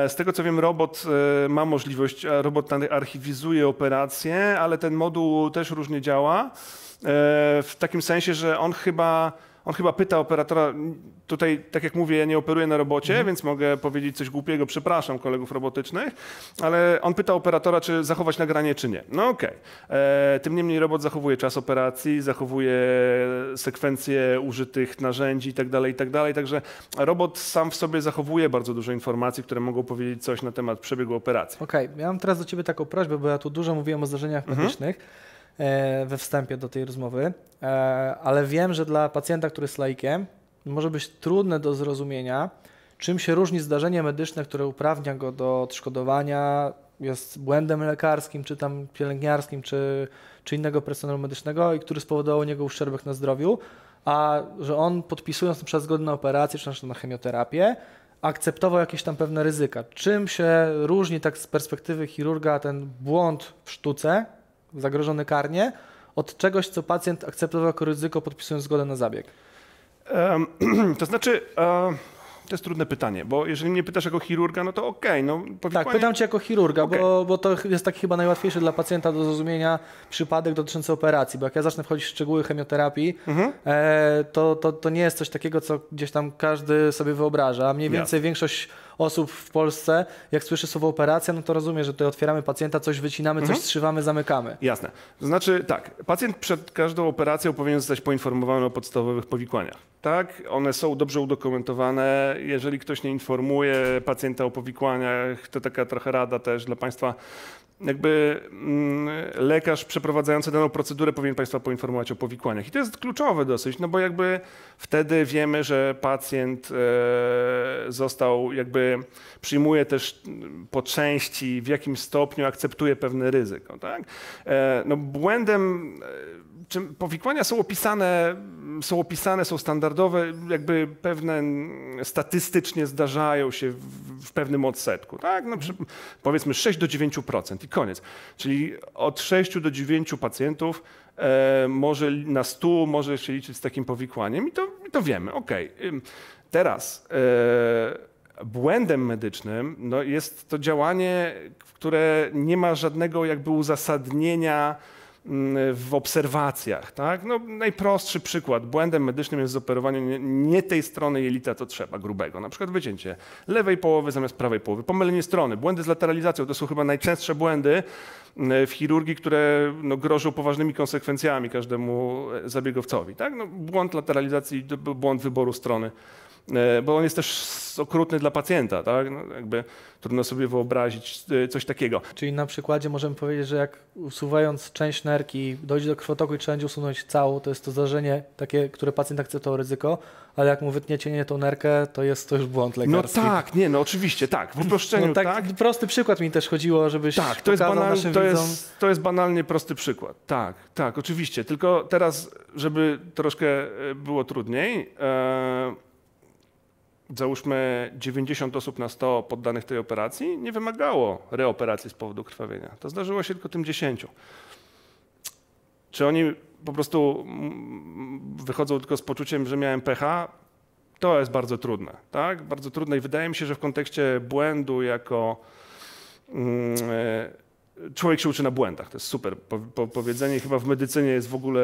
Z tego co wiem, robot ma możliwość, robot archiwizuje operacje, ale ten moduł też różnie działa. W takim sensie, że on chyba pyta operatora, tutaj tak jak mówię, ja nie operuję na robocie, więc mogę powiedzieć coś głupiego, przepraszam kolegów robotycznych, ale on pyta operatora, czy zachować nagranie, czy nie. No okej. Tym niemniej robot zachowuje czas operacji, zachowuje sekwencję użytych narzędzi itd., itd. Także robot sam w sobie zachowuje bardzo dużo informacji, które mogą powiedzieć coś na temat przebiegu operacji. Okej, ja mam teraz do ciebie taką prośbę, bo ja tu dużo mówiłem o zdarzeniach medycznych we wstępie do tej rozmowy, ale wiem, że dla pacjenta, który jest laikiem, może być trudne do zrozumienia, czym się różni zdarzenie medyczne, które uprawnia go do odszkodowania, jest błędem lekarskim, czy tam pielęgniarskim, czy innego personelu medycznego i który spowodował u niego uszczerbek na zdrowiu, a że on, podpisując np. zgodę na operację, czy na chemioterapię, akceptował jakieś tam pewne ryzyka. Czym się różni tak z perspektywy chirurga ten błąd w sztuce, zagrożony karnie, od czegoś, co pacjent akceptował jako ryzyko, podpisując zgodę na zabieg? To znaczy, to jest trudne pytanie, bo jeżeli mnie pytasz jako chirurga, no to okej. No, tak, pytam cię jako chirurga, okay, bo to jest taki chyba najłatwiejszy dla pacjenta do zrozumienia przypadek dotyczący operacji, bo jak ja zacznę wchodzić w szczegóły chemioterapii, to nie jest coś takiego, co gdzieś tam każdy sobie wyobraża, a mniej więcej większość osób w Polsce, jak słyszy słowo operacja, no to rozumie, że tutaj otwieramy pacjenta, coś wycinamy, coś zszywamy, zamykamy. Jasne. To znaczy tak, pacjent przed każdą operacją powinien zostać poinformowany o podstawowych powikłaniach. Tak, one są dobrze udokumentowane. Jeżeli ktoś nie informuje pacjenta o powikłaniach, to taka trochę rada też dla Państwa. Jakby lekarz przeprowadzający daną procedurę powinien Państwa poinformować o powikłaniach. I to jest kluczowe dosyć, no bo jakby wtedy wiemy, że pacjent został, jakby przyjmuje też po części, w jakim stopniu akceptuje pewne ryzyko. Tak? No błędem, czym powikłania są opisane, są standardowe, jakby pewne statystycznie zdarzają się w pewnym odsetku. Tak? No, powiedzmy 6 do 9% i koniec. Czyli od 6 do 9 pacjentów może na 100 może się liczyć z takim powikłaniem i to wiemy. Okej. Teraz błędem medycznym no, jest to działanie, które nie ma żadnego jakby uzasadnienia w obserwacjach. Tak? No, najprostszy przykład. Błędem medycznym jest zoperowanie nie tej strony jelita, co trzeba, grubego. Na przykład wycięcie lewej połowy zamiast prawej połowy. Pomylenie strony. Błędy z lateralizacją to są chyba najczęstsze błędy w chirurgii, które no, grożą poważnymi konsekwencjami każdemu zabiegowcowi. Tak? No, błąd lateralizacji, błąd wyboru strony, bo on jest też okrutny dla pacjenta. Tak? No, jakby trudno sobie wyobrazić coś takiego. Czyli na przykładzie możemy powiedzieć, że jak usuwając część nerki dojdzie do krwotoku i trzeba będzie usunąć całą, to jest to zdarzenie takie, które pacjent akceptował ryzyko, ale jak mu wytniecie tą nerkę, to jest to już błąd lekarski. No tak, nie, no oczywiście, tak, w uproszczeniu, no tak, tak. Prosty przykład mi też chodziło, żebyś tak, to jest banalny, naszym widzom. To jest banalnie prosty przykład, tak, tak, oczywiście. Tylko teraz, żeby troszkę było trudniej, załóżmy 90 osób na 100 poddanych tej operacji nie wymagało reoperacji z powodu krwawienia. To zdarzyło się tylko tym 10. Czy oni po prostu wychodzą tylko z poczuciem, że miałem pecha? To jest bardzo trudne. Tak? Bardzo trudne i wydaje mi się, że w kontekście błędu jako... Człowiek się uczy na błędach, to jest super powiedzenie. Chyba w medycynie jest w ogóle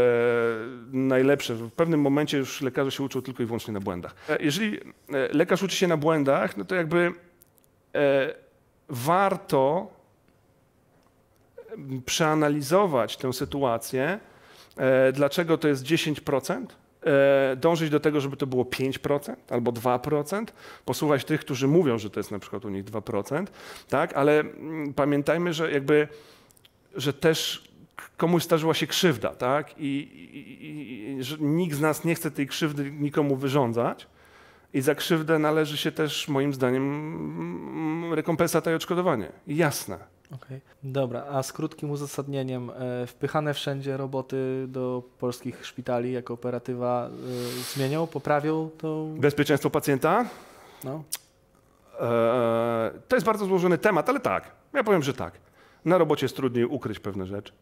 najlepsze. W pewnym momencie już lekarze się uczą tylko i wyłącznie na błędach. Jeżeli lekarz uczy się na błędach, no to jakby warto przeanalizować tę sytuację, dlaczego to jest 10%, dążyć do tego, żeby to było 5% albo 2%, posłuchać tych, którzy mówią, że to jest na przykład u nich 2%, tak? Ale pamiętajmy, że jakby, że też komuś zdarzyła się krzywda, tak? I nikt z nas nie chce tej krzywdy nikomu wyrządzać. I za krzywdę należy się też, moim zdaniem, rekompensata i odszkodowanie. Jasne. Okay. Dobra, a z krótkim uzasadnieniem, wpychane wszędzie roboty do polskich szpitali jako operatywa zmienią, poprawią to? Bezpieczeństwo pacjenta? No. To jest bardzo złożony temat, ale tak. Ja powiem, że tak. Na robocie jest trudniej ukryć pewne rzeczy.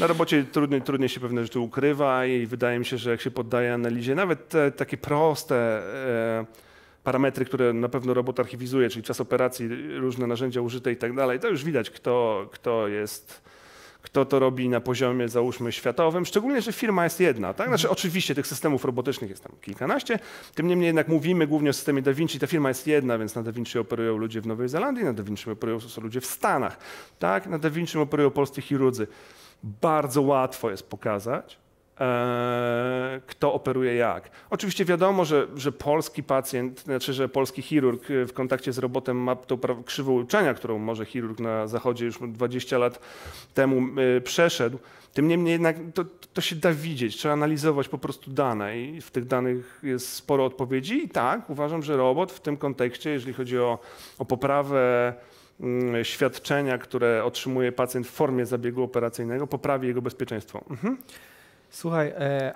Na robocie trudniej się pewne rzeczy ukrywa i wydaje mi się, że jak się poddaje analizie, nawet te takie proste parametry, które na pewno robot archiwizuje, czyli czas operacji, różne narzędzia użyte i tak dalej, to już widać, kto to robi na poziomie, załóżmy, światowym, szczególnie, że firma jest jedna. Tak? Znaczy, oczywiście tych systemów robotycznych jest tam kilkanaście, tym niemniej jednak mówimy głównie o systemie Da Vinci. Ta firma jest jedna, więc na Da Vinci operują ludzie w Nowej Zelandii, na Da Vinci operują ludzie w Stanach, tak? Na Da Vinci operują polscy chirurdzy. Bardzo łatwo jest pokazać, kto operuje jak. Oczywiście wiadomo, że polski pacjent, znaczy, że polski chirurg w kontakcie z robotem ma tą krzywą uczenia, którą może chirurg na Zachodzie już 20 lat temu przeszedł. Tym niemniej jednak to się da widzieć, trzeba analizować po prostu dane i w tych danych jest sporo odpowiedzi. I tak, uważam, że robot w tym kontekście, jeżeli chodzi o poprawę świadczenia, które otrzymuje pacjent w formie zabiegu operacyjnego, poprawi jego bezpieczeństwo. Mhm. Słuchaj,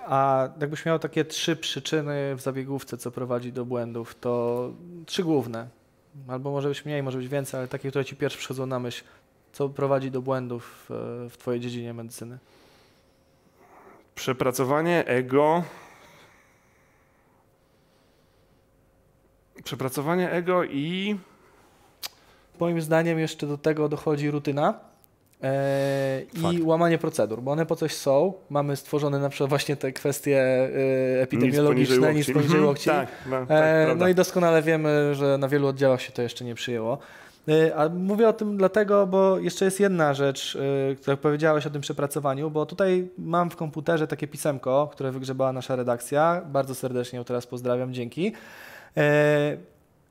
a jakbyś miał takie trzy przyczyny w zabiegówce, co prowadzi do błędów, to trzy główne, albo może być mniej, może być więcej, ale takie, które ci pierwsze przychodzą na myśl, co prowadzi do błędów w twojej dziedzinie medycyny? Przepracowanie ego. Przepracowanie ego i... Moim zdaniem jeszcze do tego dochodzi rutyna i łamanie procedur, bo one po coś są. Mamy stworzone na przykład właśnie te kwestie epidemiologiczne, nic poniżej łokci. Tak, no i doskonale wiemy, że na wielu oddziałach się to jeszcze nie przyjęło. A mówię o tym dlatego, bo jeszcze jest jedna rzecz, którą powiedziałeś o tym przepracowaniu, bo tutaj mam w komputerze takie pisemko, które wygrzebała nasza redakcja. Bardzo serdecznie ją teraz pozdrawiam, dzięki.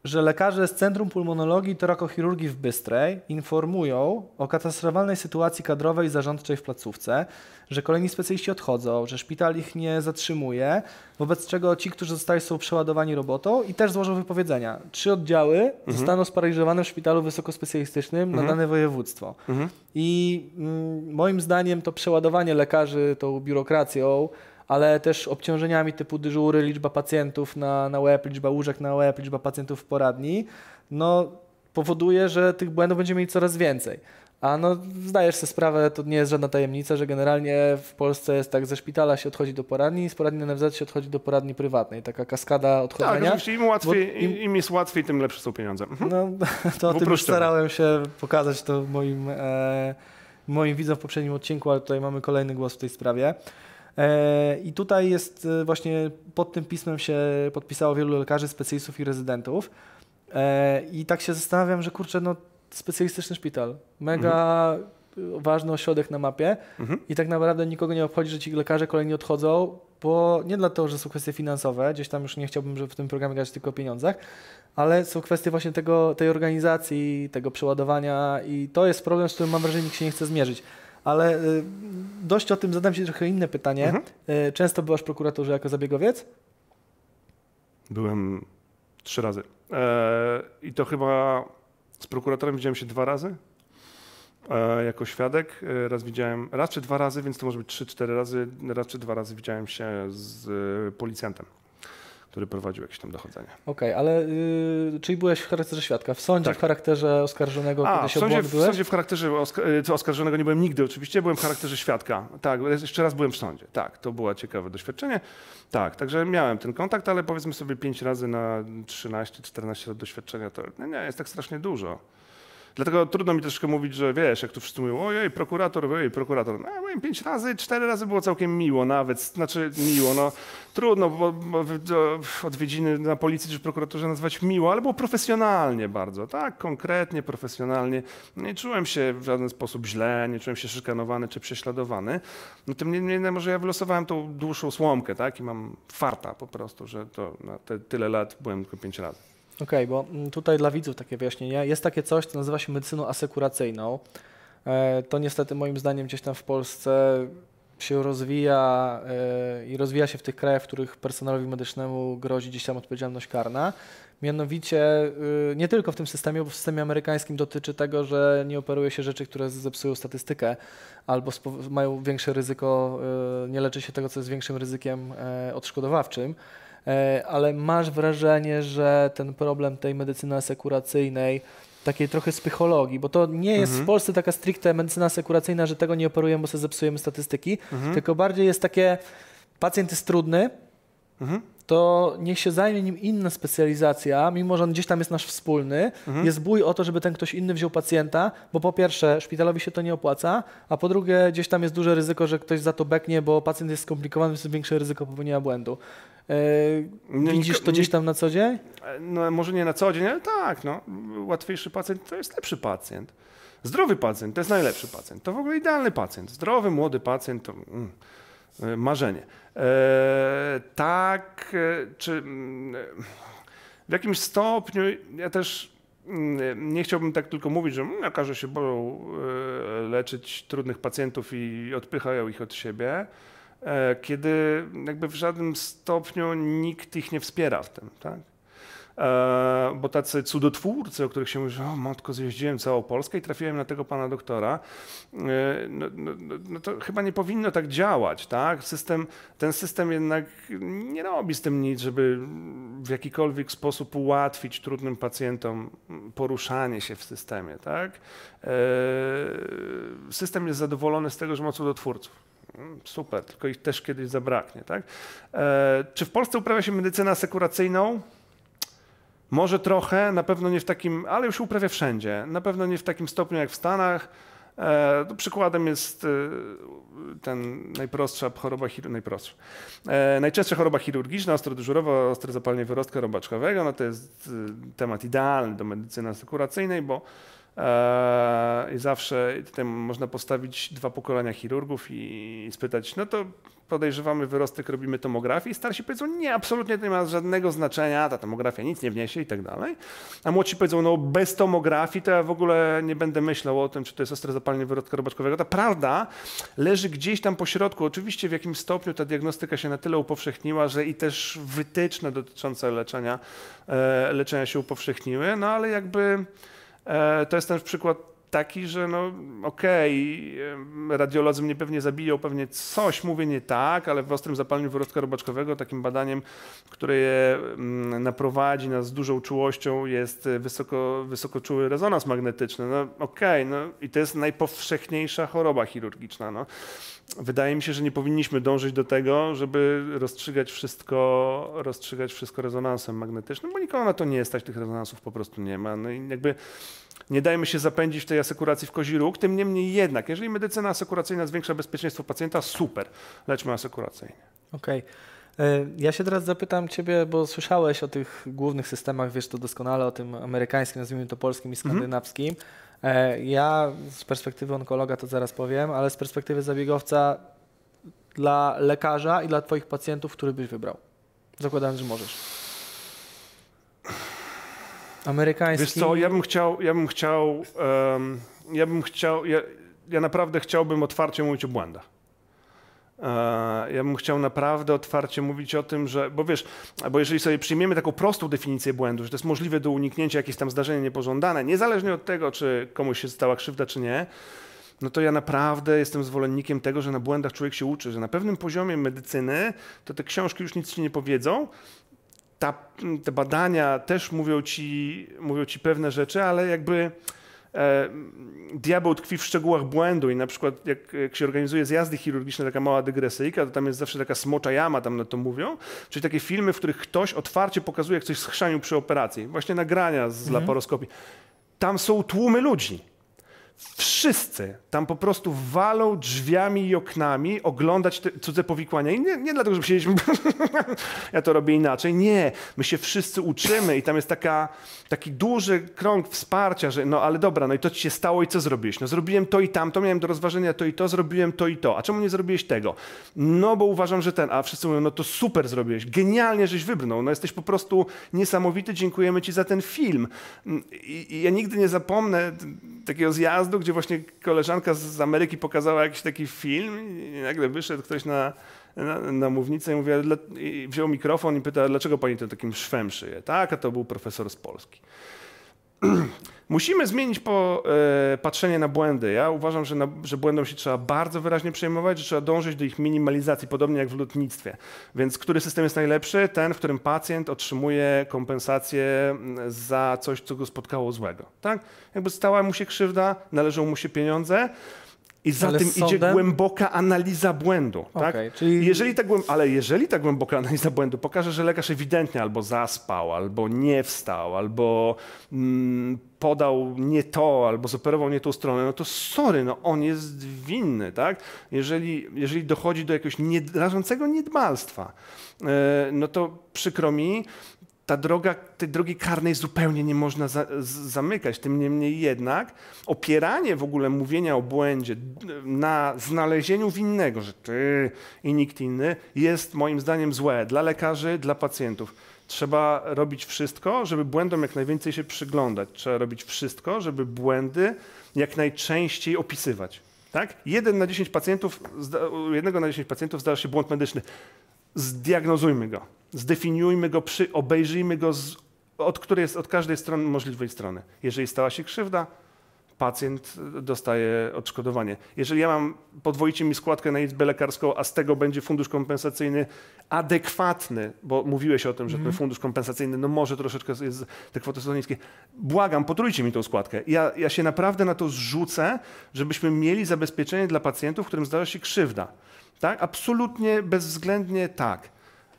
Że lekarze z Centrum Pulmonologii i Torakochirurgii w Bystrej informują o katastrofalnej sytuacji kadrowej i zarządczej w placówce, że kolejni specjaliści odchodzą, że szpital ich nie zatrzymuje, wobec czego ci, którzy zostali, są przeładowani robotą i też złożą wypowiedzenia. 3 oddziały zostaną sparaliżowane w szpitalu wysokospecjalistycznym na dane województwo. I moim zdaniem to przeładowanie lekarzy tą biurokracją, ale też obciążeniami typu dyżury, liczba pacjentów na łeb, liczba łóżek na łeb, liczba pacjentów w poradni, no powoduje, że tych błędów będziemy mieli coraz więcej. A no zdajesz sobie sprawę, to nie jest żadna tajemnica, że generalnie w Polsce jest tak, ze szpitala się odchodzi do poradni, z poradni NFZ się odchodzi do poradni prywatnej. Taka kaskada odchodzenia. Tak, oczywiście im jest łatwiej, tym lepsze są pieniądze. No to o tym już starałem się pokazać to moim widzom w poprzednim odcinku, ale tutaj mamy kolejny głos w tej sprawie. I tutaj jest właśnie, pod tym pismem się podpisało wielu lekarzy, specjalistów i rezydentów. I tak się zastanawiam, że kurczę, no specjalistyczny szpital, mega ważny ośrodek na mapie i tak naprawdę nikogo nie obchodzi, że ci lekarze kolejni odchodzą, bo nie dlatego, że są kwestie finansowe, gdzieś tam już nie chciałbym, żeby w tym programie gadać tylko o pieniądzach, ale są kwestie właśnie tej organizacji, tego przeładowania i to jest problem, z którym mam wrażenie nikt się nie chce zmierzyć. Ale dość o tym, zadam ci trochę inne pytanie. Często byłaś w prokuraturze jako zabiegowiec? Byłem 3 razy. I to chyba z prokuratorem widziałem się 2 razy jako świadek. Raz czy 2 razy, więc to może być 3-4 razy. Raz czy 2 razy widziałem się z policjantem, który prowadził jakieś tam dochodzenie. Okej, ale czyli byłeś w charakterze świadka? W sądzie, tak. W charakterze oskarżonego? W sądzie w charakterze oskarżonego nie byłem nigdy oczywiście, byłem w charakterze świadka. Tak, jeszcze raz byłem w sądzie. Tak, to było ciekawe doświadczenie. Tak, także miałem ten kontakt, ale powiedzmy sobie 5 razy na 13-14 lat doświadczenia to nie jest tak strasznie dużo. Dlatego trudno mi troszkę mówić, że wiesz, jak tu wszyscy mówią, ojej, prokurator. No, ja byłem 5 razy, 4 razy było całkiem miło nawet, znaczy miło, no trudno, bo odwiedziny na policji czy prokuraturze nazwać miło, ale było profesjonalnie bardzo, tak, konkretnie, profesjonalnie. Nie czułem się w żaden sposób źle, nie czułem się szykanowany czy prześladowany. No tym niemniej może ja wylosowałem tą dłuższą słomkę, tak, i mam farta po prostu, że to na te tyle lat byłem tylko 5 razy. Okej, bo tutaj dla widzów takie wyjaśnienie. Jest takie coś, co nazywa się medycyną asekuracyjną. to niestety moim zdaniem gdzieś tam w Polsce się rozwija i rozwija się w tych krajach, w których personelowi medycznemu grozi gdzieś tam odpowiedzialność karna. Mianowicie nie tylko w tym systemie, bo w systemie amerykańskim dotyczy tego, że nie operuje się rzeczy, które zepsują statystykę albo mają większe ryzyko, nie leczy się tego, co jest większym ryzykiem odszkodowawczym, ale masz wrażenie, że ten problem tej medycyny asekuracyjnej, takiej trochę psychologii, bo to nie jest w Polsce taka stricte medycyna asekuracyjna, że tego nie operujemy, bo sobie zepsujemy statystyki, tylko bardziej jest takie, pacjent jest trudny, to niech się zajmie nim inna specjalizacja, mimo że on gdzieś tam jest nasz wspólny, jest bój o to, żeby ten ktoś inny wziął pacjenta, bo po pierwsze szpitalowi się to nie opłaca, a po drugie gdzieś tam jest duże ryzyko, że ktoś za to beknie, bo pacjent jest skomplikowany, jest większe ryzyko popełnienia błędu. Widzisz to gdzieś tam na co dzień? No, może nie na co dzień, ale tak, no, łatwiejszy pacjent to jest lepszy pacjent. Zdrowy pacjent to jest najlepszy pacjent, to w ogóle idealny pacjent. Zdrowy, młody pacjent to... marzenie. Tak, czy w jakimś stopniu, ja też nie chciałbym tak tylko mówić, że lekarze się boją leczyć trudnych pacjentów i odpychają ich od siebie, kiedy jakby w żadnym stopniu nikt ich nie wspiera w tym, tak? Bo tacy cudotwórcy, o których się mówi, że o matko, zjeździłem całą Polskę i trafiłem na tego pana doktora, no to chyba nie powinno tak działać, tak? Ten system jednak nie robi z tym nic, żeby w jakikolwiek sposób ułatwić trudnym pacjentom poruszanie się w systemie, tak? System jest zadowolony z tego, że ma cudotwórców. Super, tylko ich też kiedyś zabraknie, tak? Czy w Polsce uprawia się medycynę asekuracyjną? Może trochę, na pewno nie w takim, ale już uprawia wszędzie, na pewno nie w takim stopniu jak w Stanach. Przykładem jest ten najprostsza choroba, najczęstsza choroba chirurgiczna, ostrodyżurowa, ostre zapalenie wyrostka robaczkowego. No to jest temat idealny do medycyny asekuracyjnej, bo i zawsze tutaj można postawić dwa pokolenia chirurgów i spytać, no to podejrzewamy wyrostek, robimy tomografię i starsi powiedzą, nie, absolutnie to nie ma żadnego znaczenia, ta tomografia nic nie wniesie i tak dalej. A młodsi powiedzą, no bez tomografii to ja w ogóle nie będę myślał o tym, czy to jest ostre zapalenie wyrostka robaczkowego. Ta prawda leży gdzieś tam po środku. Oczywiście w jakimś stopniu ta diagnostyka się na tyle upowszechniła, że i też wytyczne dotyczące leczenia się upowszechniły, no ale jakby... To jest ten przykład taki, że no okej, radiolodzy mnie pewnie zabiją, pewnie coś mówię nie tak, ale w ostrym zapaleniu wyrostka robaczkowego takim badaniem, które je naprowadzi nas z dużą czułością, jest wysokoczuły rezonans magnetyczny. No okej, i to jest najpowszechniejsza choroba chirurgiczna. No. Wydaje mi się, że nie powinniśmy dążyć do tego, żeby rozstrzygać wszystko rezonansem magnetycznym, bo nikogo na to nie stać, tych rezonansów po prostu nie ma. No i jakby nie dajmy się zapędzić w tej asekuracji w kozi róg, tym niemniej jednak, jeżeli medycyna asekuracyjna zwiększa bezpieczeństwo pacjenta, super, leczmy asekuracyjnie. Okej. Ja się teraz zapytam ciebie, bo słyszałeś o tych głównych systemach, wiesz to doskonale, o tym amerykańskim, nazwijmy to polskim i skandynawskim. Ja z perspektywy onkologa to zaraz powiem, ale z perspektywy zabiegowca dla lekarza i dla twoich pacjentów, który byś wybrał? Zakładając, że możesz. Amerykański. Wiesz co, ja naprawdę chciałbym otwarcie mówić o błędach. Ja bym chciał naprawdę otwarcie mówić o tym, że, bo wiesz, bo jeżeli sobie przyjmiemy taką prostą definicję błędu, że to jest możliwe do uniknięcia jakieś tam zdarzenie niepożądane, niezależnie od tego, czy komuś się stała krzywda, czy nie, no to ja naprawdę jestem zwolennikiem tego, że na błędach człowiek się uczy, że na pewnym poziomie medycyny to te książki już nic ci nie powiedzą, te badania też mówią ci pewne rzeczy, ale jakby... Diabeł tkwi w szczegółach błędu i na przykład jak się organizuje zjazdy chirurgiczne, taka mała dygresyjka, to tam jest zawsze taka smocza jama, tam na to mówią, czyli takie filmy, w których ktoś otwarcie pokazuje, jak coś schrzanił przy operacji, właśnie nagrania z laparoskopii. Tam są tłumy ludzi. Wszyscy tam po prostu walą drzwiami i oknami oglądać te cudze powikłania. I nie dlatego, że siedzieliśmy, ja to robię inaczej. Nie, my się wszyscy uczymy i tam jest taki duży krąg wsparcia, że no ale dobra, no i to ci się stało i co zrobiłeś? No zrobiłem to i tamto, miałem do rozważenia to i to, zrobiłem to i to. A czemu nie zrobiłeś tego? No bo uważam, że ten, a wszyscy mówią, no to super zrobiłeś, genialnie żeś wybrnął, no jesteś po prostu niesamowity, dziękujemy ci za ten film. I ja nigdy nie zapomnę takiego zjazdu, wyjazdu, gdzie właśnie koleżanka z Ameryki pokazała jakiś taki film i nagle wyszedł ktoś na mównicę i mówi, i wziął mikrofon i pyta, dlaczego pani to takim szwem szyje? Tak, a to był profesor z Polski. Musimy zmienić patrzenie na błędy. Ja uważam, że błędom się trzeba bardzo wyraźnie przejmować, że trzeba dążyć do ich minimalizacji, podobnie jak w lotnictwie. Więc który system jest najlepszy? Ten, w którym pacjent otrzymuje kompensację za coś, co go spotkało złego. Tak? Jakby stała mu się krzywda, należą mu się pieniądze. I za tym idzie głęboka analiza błędu. Okay, tak? Czyli... jeżeli ta głęboka analiza błędu pokaże, że lekarz ewidentnie albo zaspał, albo nie wstał, albo podał nie to, albo zoperował nie tą stronę, no to sorry, no on jest winny. Tak? Jeżeli dochodzi do jakiegoś rażącego niedbalstwa, no to przykro mi, tej drogi karnej zupełnie nie można zamykać. Tym niemniej jednak opieranie w ogóle mówienia o błędzie na znalezieniu winnego, że ty i nikt inny, jest moim zdaniem złe dla lekarzy, dla pacjentów. Trzeba robić wszystko, żeby błędom jak najwięcej się przyglądać. Trzeba robić wszystko, żeby błędy jak najczęściej opisywać. Tak? 1 na 10 pacjentów zdarza się błąd medyczny. Zdiagnozujmy go, zdefiniujmy go, obejrzyjmy go od każdej strony możliwej strony. Jeżeli stała się krzywda, pacjent dostaje odszkodowanie. Jeżeli ja mam, podwoicie mi składkę na izbę lekarską, a z tego będzie fundusz kompensacyjny adekwatny, bo mówiłeś o tym, że ten fundusz kompensacyjny, no może troszeczkę jest, te kwoty są niskie. Błagam, potrójcie mi tą składkę. Ja się naprawdę na to zrzucę, żebyśmy mieli zabezpieczenie dla pacjentów, którym zdarza się krzywda. Tak? Absolutnie, bezwzględnie tak,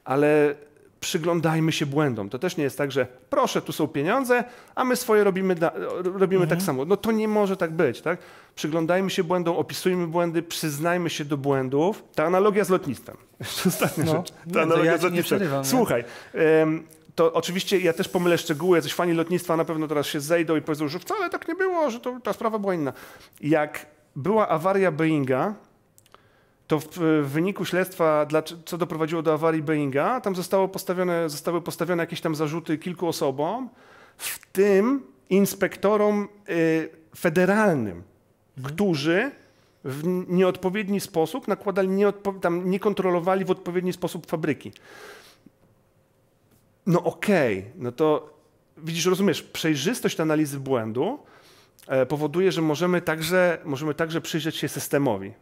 ale przyglądajmy się błędom. To też nie jest tak, że proszę, tu są pieniądze, a my swoje robimy tak samo. No to nie może tak być. Tak? Przyglądajmy się błędom, opisujmy błędy, przyznajmy się do błędów. Ta analogia z lotnictwem. Ostatnia rzecz. Ta analogia z lotnictwem. Słuchaj. To oczywiście ja też pomylę szczegóły, jacyś fani lotnictwa na pewno teraz się zejdą i powiedzą, że wcale tak nie było, że ta sprawa była inna. Jak była awaria Boeinga, to w wyniku śledztwa, co doprowadziło do awarii Boeinga, tam zostały postawione jakieś tam zarzuty kilku osobom, w tym inspektorom federalnym, którzy w nieodpowiedni sposób nakładali, nie kontrolowali w odpowiedni sposób fabryki. No okej, no to widzisz, rozumiesz, przejrzystość analizy błędu powoduje, że możemy także przyjrzeć się systemowi.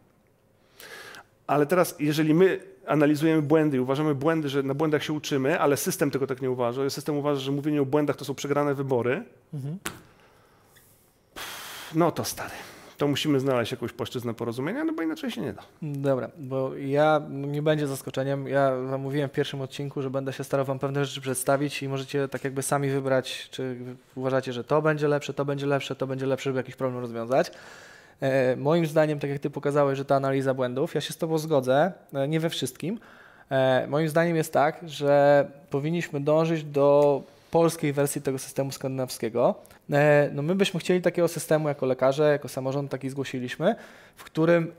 Ale teraz, jeżeli my analizujemy błędy i uważamy błędy, że na błędach się uczymy, ale system tego tak nie uważa. System uważa, że mówienie o błędach to są przegrane wybory. No to stary. To musimy znaleźć jakąś płaszczyznę porozumienia, no bo inaczej się nie da. Dobra, bo nie będzie zaskoczeniem. Ja wam mówiłem w pierwszym odcinku, że będę się starał wam pewne rzeczy przedstawić i możecie tak jakby sami wybrać, czy uważacie, że to będzie lepsze, to będzie lepsze, to będzie lepsze, żeby jakiś problem rozwiązać. Moim zdaniem, tak jak ty pokazałeś, że ta analiza błędów, ja się z tobą zgodzę, nie we wszystkim. Moim zdaniem jest tak, że powinniśmy dążyć do polskiej wersji tego systemu skandynawskiego. No my byśmy chcieli takiego systemu jako lekarze, jako samorząd taki zgłosiliśmy, w którym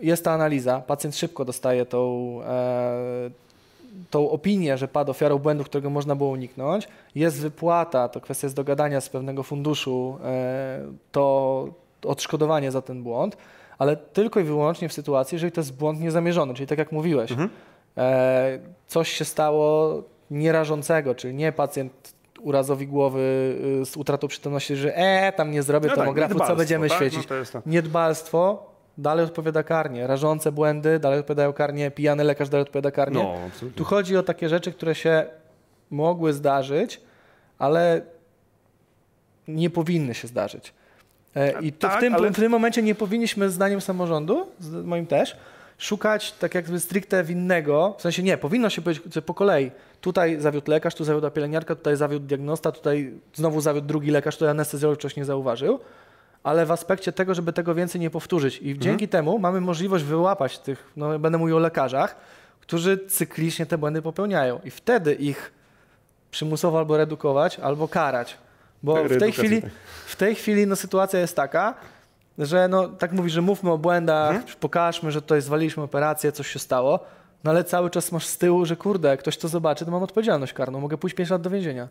jest ta analiza, pacjent szybko dostaje tą opinię, że padł ofiarą błędu, którego można było uniknąć. Jest wypłata, to kwestia jest dogadania z pewnego funduszu, to odszkodowanie za ten błąd, ale tylko i wyłącznie w sytuacji, jeżeli to jest błąd niezamierzony, czyli tak jak mówiłeś, coś się stało nierażącego, czyli nie pacjent urazowi głowy z utratą przytomności, że tam nie zrobię tomografu, co będziemy świecić. No niedbalstwo dalej odpowiada karnie, rażące błędy dalej odpowiadają karnie, pijany lekarz dalej odpowiada karnie. No, tu chodzi o takie rzeczy, które się mogły zdarzyć, ale nie powinny się zdarzyć. I tak, w tym momencie nie powinniśmy, zdaniem samorządu, moim też, szukać tak jakby stricte winnego, w sensie nie, powinno się powiedzieć po kolei, tutaj zawiódł lekarz, tu zawiódła pielęgniarka, tutaj zawiódł diagnosta, tutaj znowu zawiódł drugi lekarz, tutaj anestezjolog czegoś nie zauważył, ale w aspekcie tego, żeby tego więcej nie powtórzyć. I dzięki temu mamy możliwość wyłapać tych, no będę mówił o lekarzach, którzy cyklicznie te błędy popełniają i wtedy ich przymusowo albo redukować, albo karać. Bo w tej chwili no, sytuacja jest taka, że no, tak mówisz, że mówmy o błędach, pokażmy, że tutaj zwaliliśmy operację, coś się stało, no ale cały czas masz z tyłu, że kurde, jak ktoś to zobaczy, to mam odpowiedzialność karną, mogę pójść 5 lat do więzienia.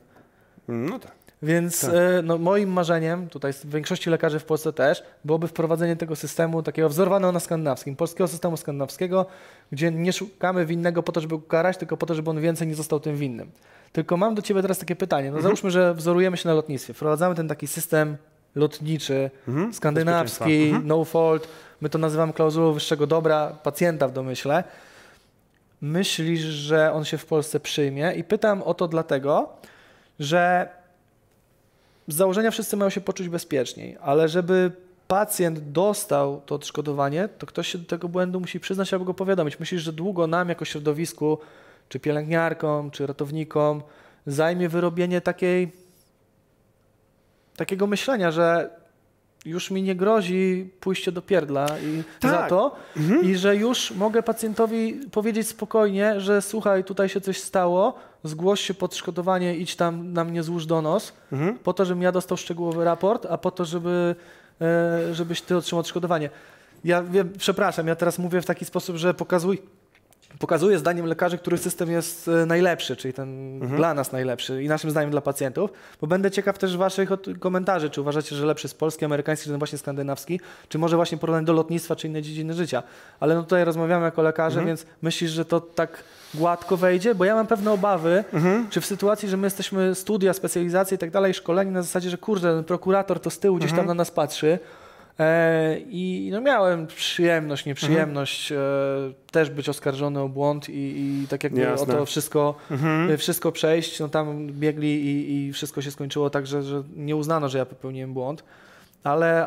No tak. Więc tak. No, moim marzeniem, tutaj w większości lekarzy w Polsce też, byłoby wprowadzenie tego systemu takiego wzorowanego na skandynawskim, polskiego systemu skandynawskiego, gdzie nie szukamy winnego po to, żeby ukarać, tylko po to, żeby on więcej nie został tym winnym. Tylko mam do Ciebie teraz takie pytanie. No, załóżmy, że wzorujemy się na lotnictwie, wprowadzamy ten taki system lotniczy, skandynawski, no fault, my to nazywamy klauzulą wyższego dobra pacjenta w domyśle. Myślisz, że on się w Polsce przyjmie? I pytam o to dlatego, że z założenia wszyscy mają się poczuć bezpieczniej, ale żeby pacjent dostał to odszkodowanie, to ktoś się do tego błędu musi przyznać albo go powiadomić. Myślisz, że długo nam jako środowisku, czy pielęgniarkom, czy ratownikom zajmie wyrobienie takiego myślenia, że już mi nie grozi pójście do pierdla i tak. za to i że już mogę pacjentowi powiedzieć spokojnie, że słuchaj, tutaj się coś stało, zgłoś się po odszkodowanie, idź tam na mnie złóż donos, po to, żebym ja dostał szczegółowy raport, a po to, żebyś ty otrzymał odszkodowanie. Ja wiem, przepraszam, ja teraz mówię w taki sposób, że pokazuję zdaniem lekarzy, który system jest najlepszy, czyli ten dla nas najlepszy i naszym zdaniem dla pacjentów, bo będę ciekaw też waszych komentarzy, czy uważacie, że lepszy jest polski, amerykański, czy ten właśnie skandynawski, czy może właśnie porównać do lotnictwa, czy inne dziedziny życia. Ale no tutaj rozmawiamy jako lekarze, więc myślisz, że to tak gładko wejdzie? Bo ja mam pewne obawy, czy w sytuacji, że my jesteśmy studia, specjalizacje i tak dalej, szkoleni na zasadzie, że kurde, ten prokurator to z tyłu gdzieś tam na nas patrzy. I no miałem przyjemność, nieprzyjemność też być oskarżony o błąd i tak jakby o to wszystko przejść. No tam biegli i wszystko się skończyło tak, że nie uznano, że ja popełniłem błąd.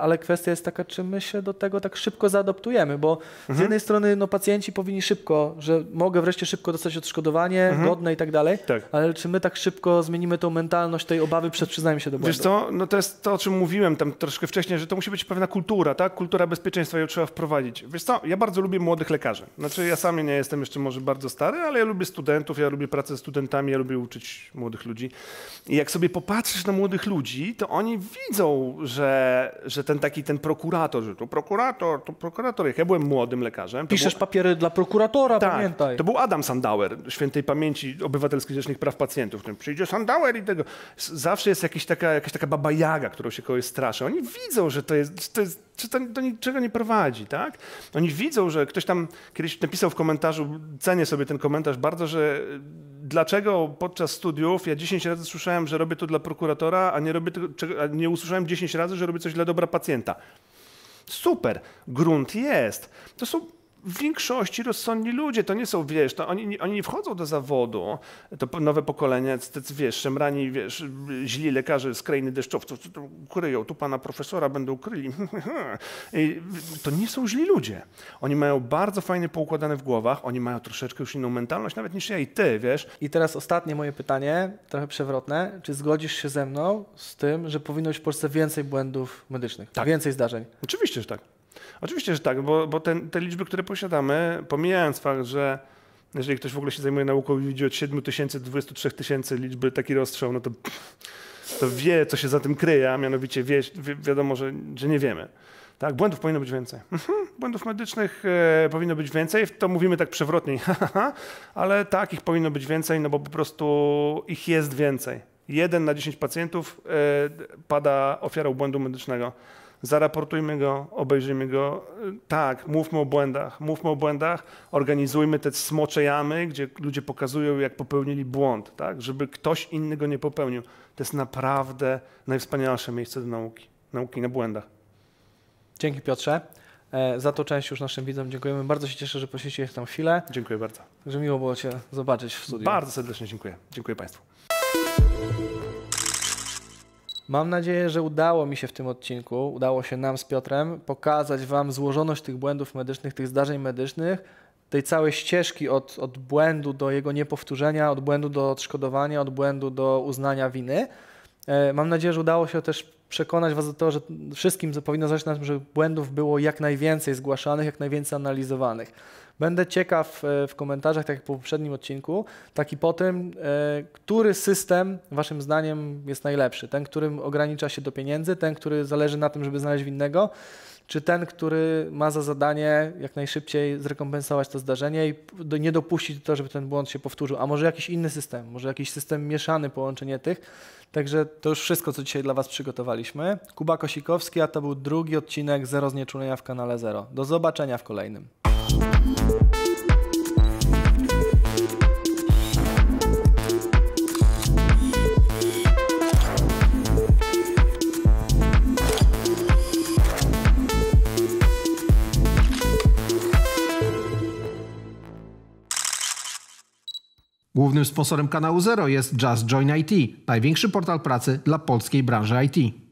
Ale kwestia jest taka, czy my się do tego tak szybko zaadoptujemy, bo z jednej strony no, pacjenci powinni szybko, że mogę wreszcie szybko dostać odszkodowanie, godne i tak dalej, ale czy my tak szybko zmienimy tą mentalność tej obawy przed przyznaniem się do błędu? Wiesz co, no to jest to, o czym mówiłem tam troszkę wcześniej, że to musi być pewna kultura, tak? Kultura bezpieczeństwa, ją trzeba wprowadzić. Wiesz co, ja bardzo lubię młodych lekarzy. Znaczy ja sam nie jestem jeszcze może bardzo stary, ale ja lubię studentów, ja lubię pracę ze studentami, ja lubię uczyć młodych ludzi. I jak sobie popatrzysz na młodych ludzi, to oni widzą, że ten prokurator, że to prokurator. Jak ja byłem młodym lekarzem... Piszesz papiery dla prokuratora, tak, pamiętaj. To był Adam Sandauer, świętej pamięci, obywatelski rzecznik praw pacjentów. Przyjdzie Sandauer i tego... Zawsze jest jakaś taka baba jaga, którą się kogoś straszy. Oni widzą, że to do niczego nie prowadzi, tak? Oni widzą, że ktoś tam kiedyś napisał w komentarzu, cenię sobie ten komentarz bardzo, że dlaczego podczas studiów ja 10 razy słyszałem, że robię to dla prokuratora, a nie robię tego, a nie usłyszałem 10 razy, że robię coś dla dobra pacjenta. Super, grunt jest. To są w większości rozsądni ludzie, to nie są, wiesz, to oni nie wchodzą do zawodu, to nowe pokolenie, wiesz, szemrani, wiesz, źli lekarze z krainy deszczowców, to kryją, tu pana profesora będą kryli. I to nie są źli ludzie. Oni mają bardzo fajnie poukładane w głowach, oni mają troszeczkę już inną mentalność, nawet niż ja i ty, wiesz. I teraz ostatnie moje pytanie, trochę przewrotne. Czy zgodzisz się ze mną z tym, że powinno być w Polsce więcej błędów medycznych, tak. więcej zdarzeń? Oczywiście, że tak. Oczywiście, że tak, bo te liczby, które posiadamy, pomijając fakt, że jeżeli ktoś w ogóle się zajmuje nauką i widzi od 7 tysięcy do 23 tysięcy liczby taki rozstrzał, no to wie, co się za tym kryje, a mianowicie wiadomo, że nie wiemy. Tak, błędów powinno być więcej. Błędów medycznych powinno być więcej, to mówimy tak przewrotnie, ale tak, ich powinno być więcej, no bo po prostu ich jest więcej. 1 na 10 pacjentów pada ofiarą błędu medycznego. Zaraportujmy go, obejrzyjmy go. Tak, mówmy o błędach, organizujmy te smocze jamy, gdzie ludzie pokazują, jak popełnili błąd, tak? Żeby ktoś inny go nie popełnił. To jest naprawdę najwspanialsze miejsce do nauki. Nauki na błędach. Dzięki, Piotrze. Za tą część już naszym widzom dziękujemy. Bardzo się cieszę, że poświęciłeś tam chwilę. Dziękuję bardzo. Że miło było Cię zobaczyć w studiu. Bardzo serdecznie dziękuję. Dziękuję Państwu. Mam nadzieję, że udało mi się w tym odcinku, udało się nam z Piotrem pokazać Wam złożoność tych błędów medycznych, tych zdarzeń medycznych, tej całej ścieżki od błędu do jego niepowtórzenia, od błędu do odszkodowania, od błędu do uznania winy. Mam nadzieję, że udało się też przekonać Was do tego, że wszystkim powinno zależeć na tym, że błędów było jak najwięcej zgłaszanych, jak najwięcej analizowanych. Będę ciekaw w komentarzach, tak jak po poprzednim odcinku, tak i po tym, który system waszym zdaniem jest najlepszy? Ten, którym ogranicza się do pieniędzy, ten, który zależy na tym, żeby znaleźć winnego, czy ten, który ma za zadanie jak najszybciej zrekompensować to zdarzenie i nie dopuścić do tego, żeby ten błąd się powtórzył, a może jakiś inny system, może jakiś system mieszany, połączenie tych. Także to już wszystko, co dzisiaj dla was przygotowaliśmy. Kuba Kosikowski, a to był drugi odcinek Zero Znieczulenia w kanale Zero. Do zobaczenia w kolejnym. Głównym sponsorem kanału Zero jest Just Join IT, największy portal pracy dla polskiej branży IT.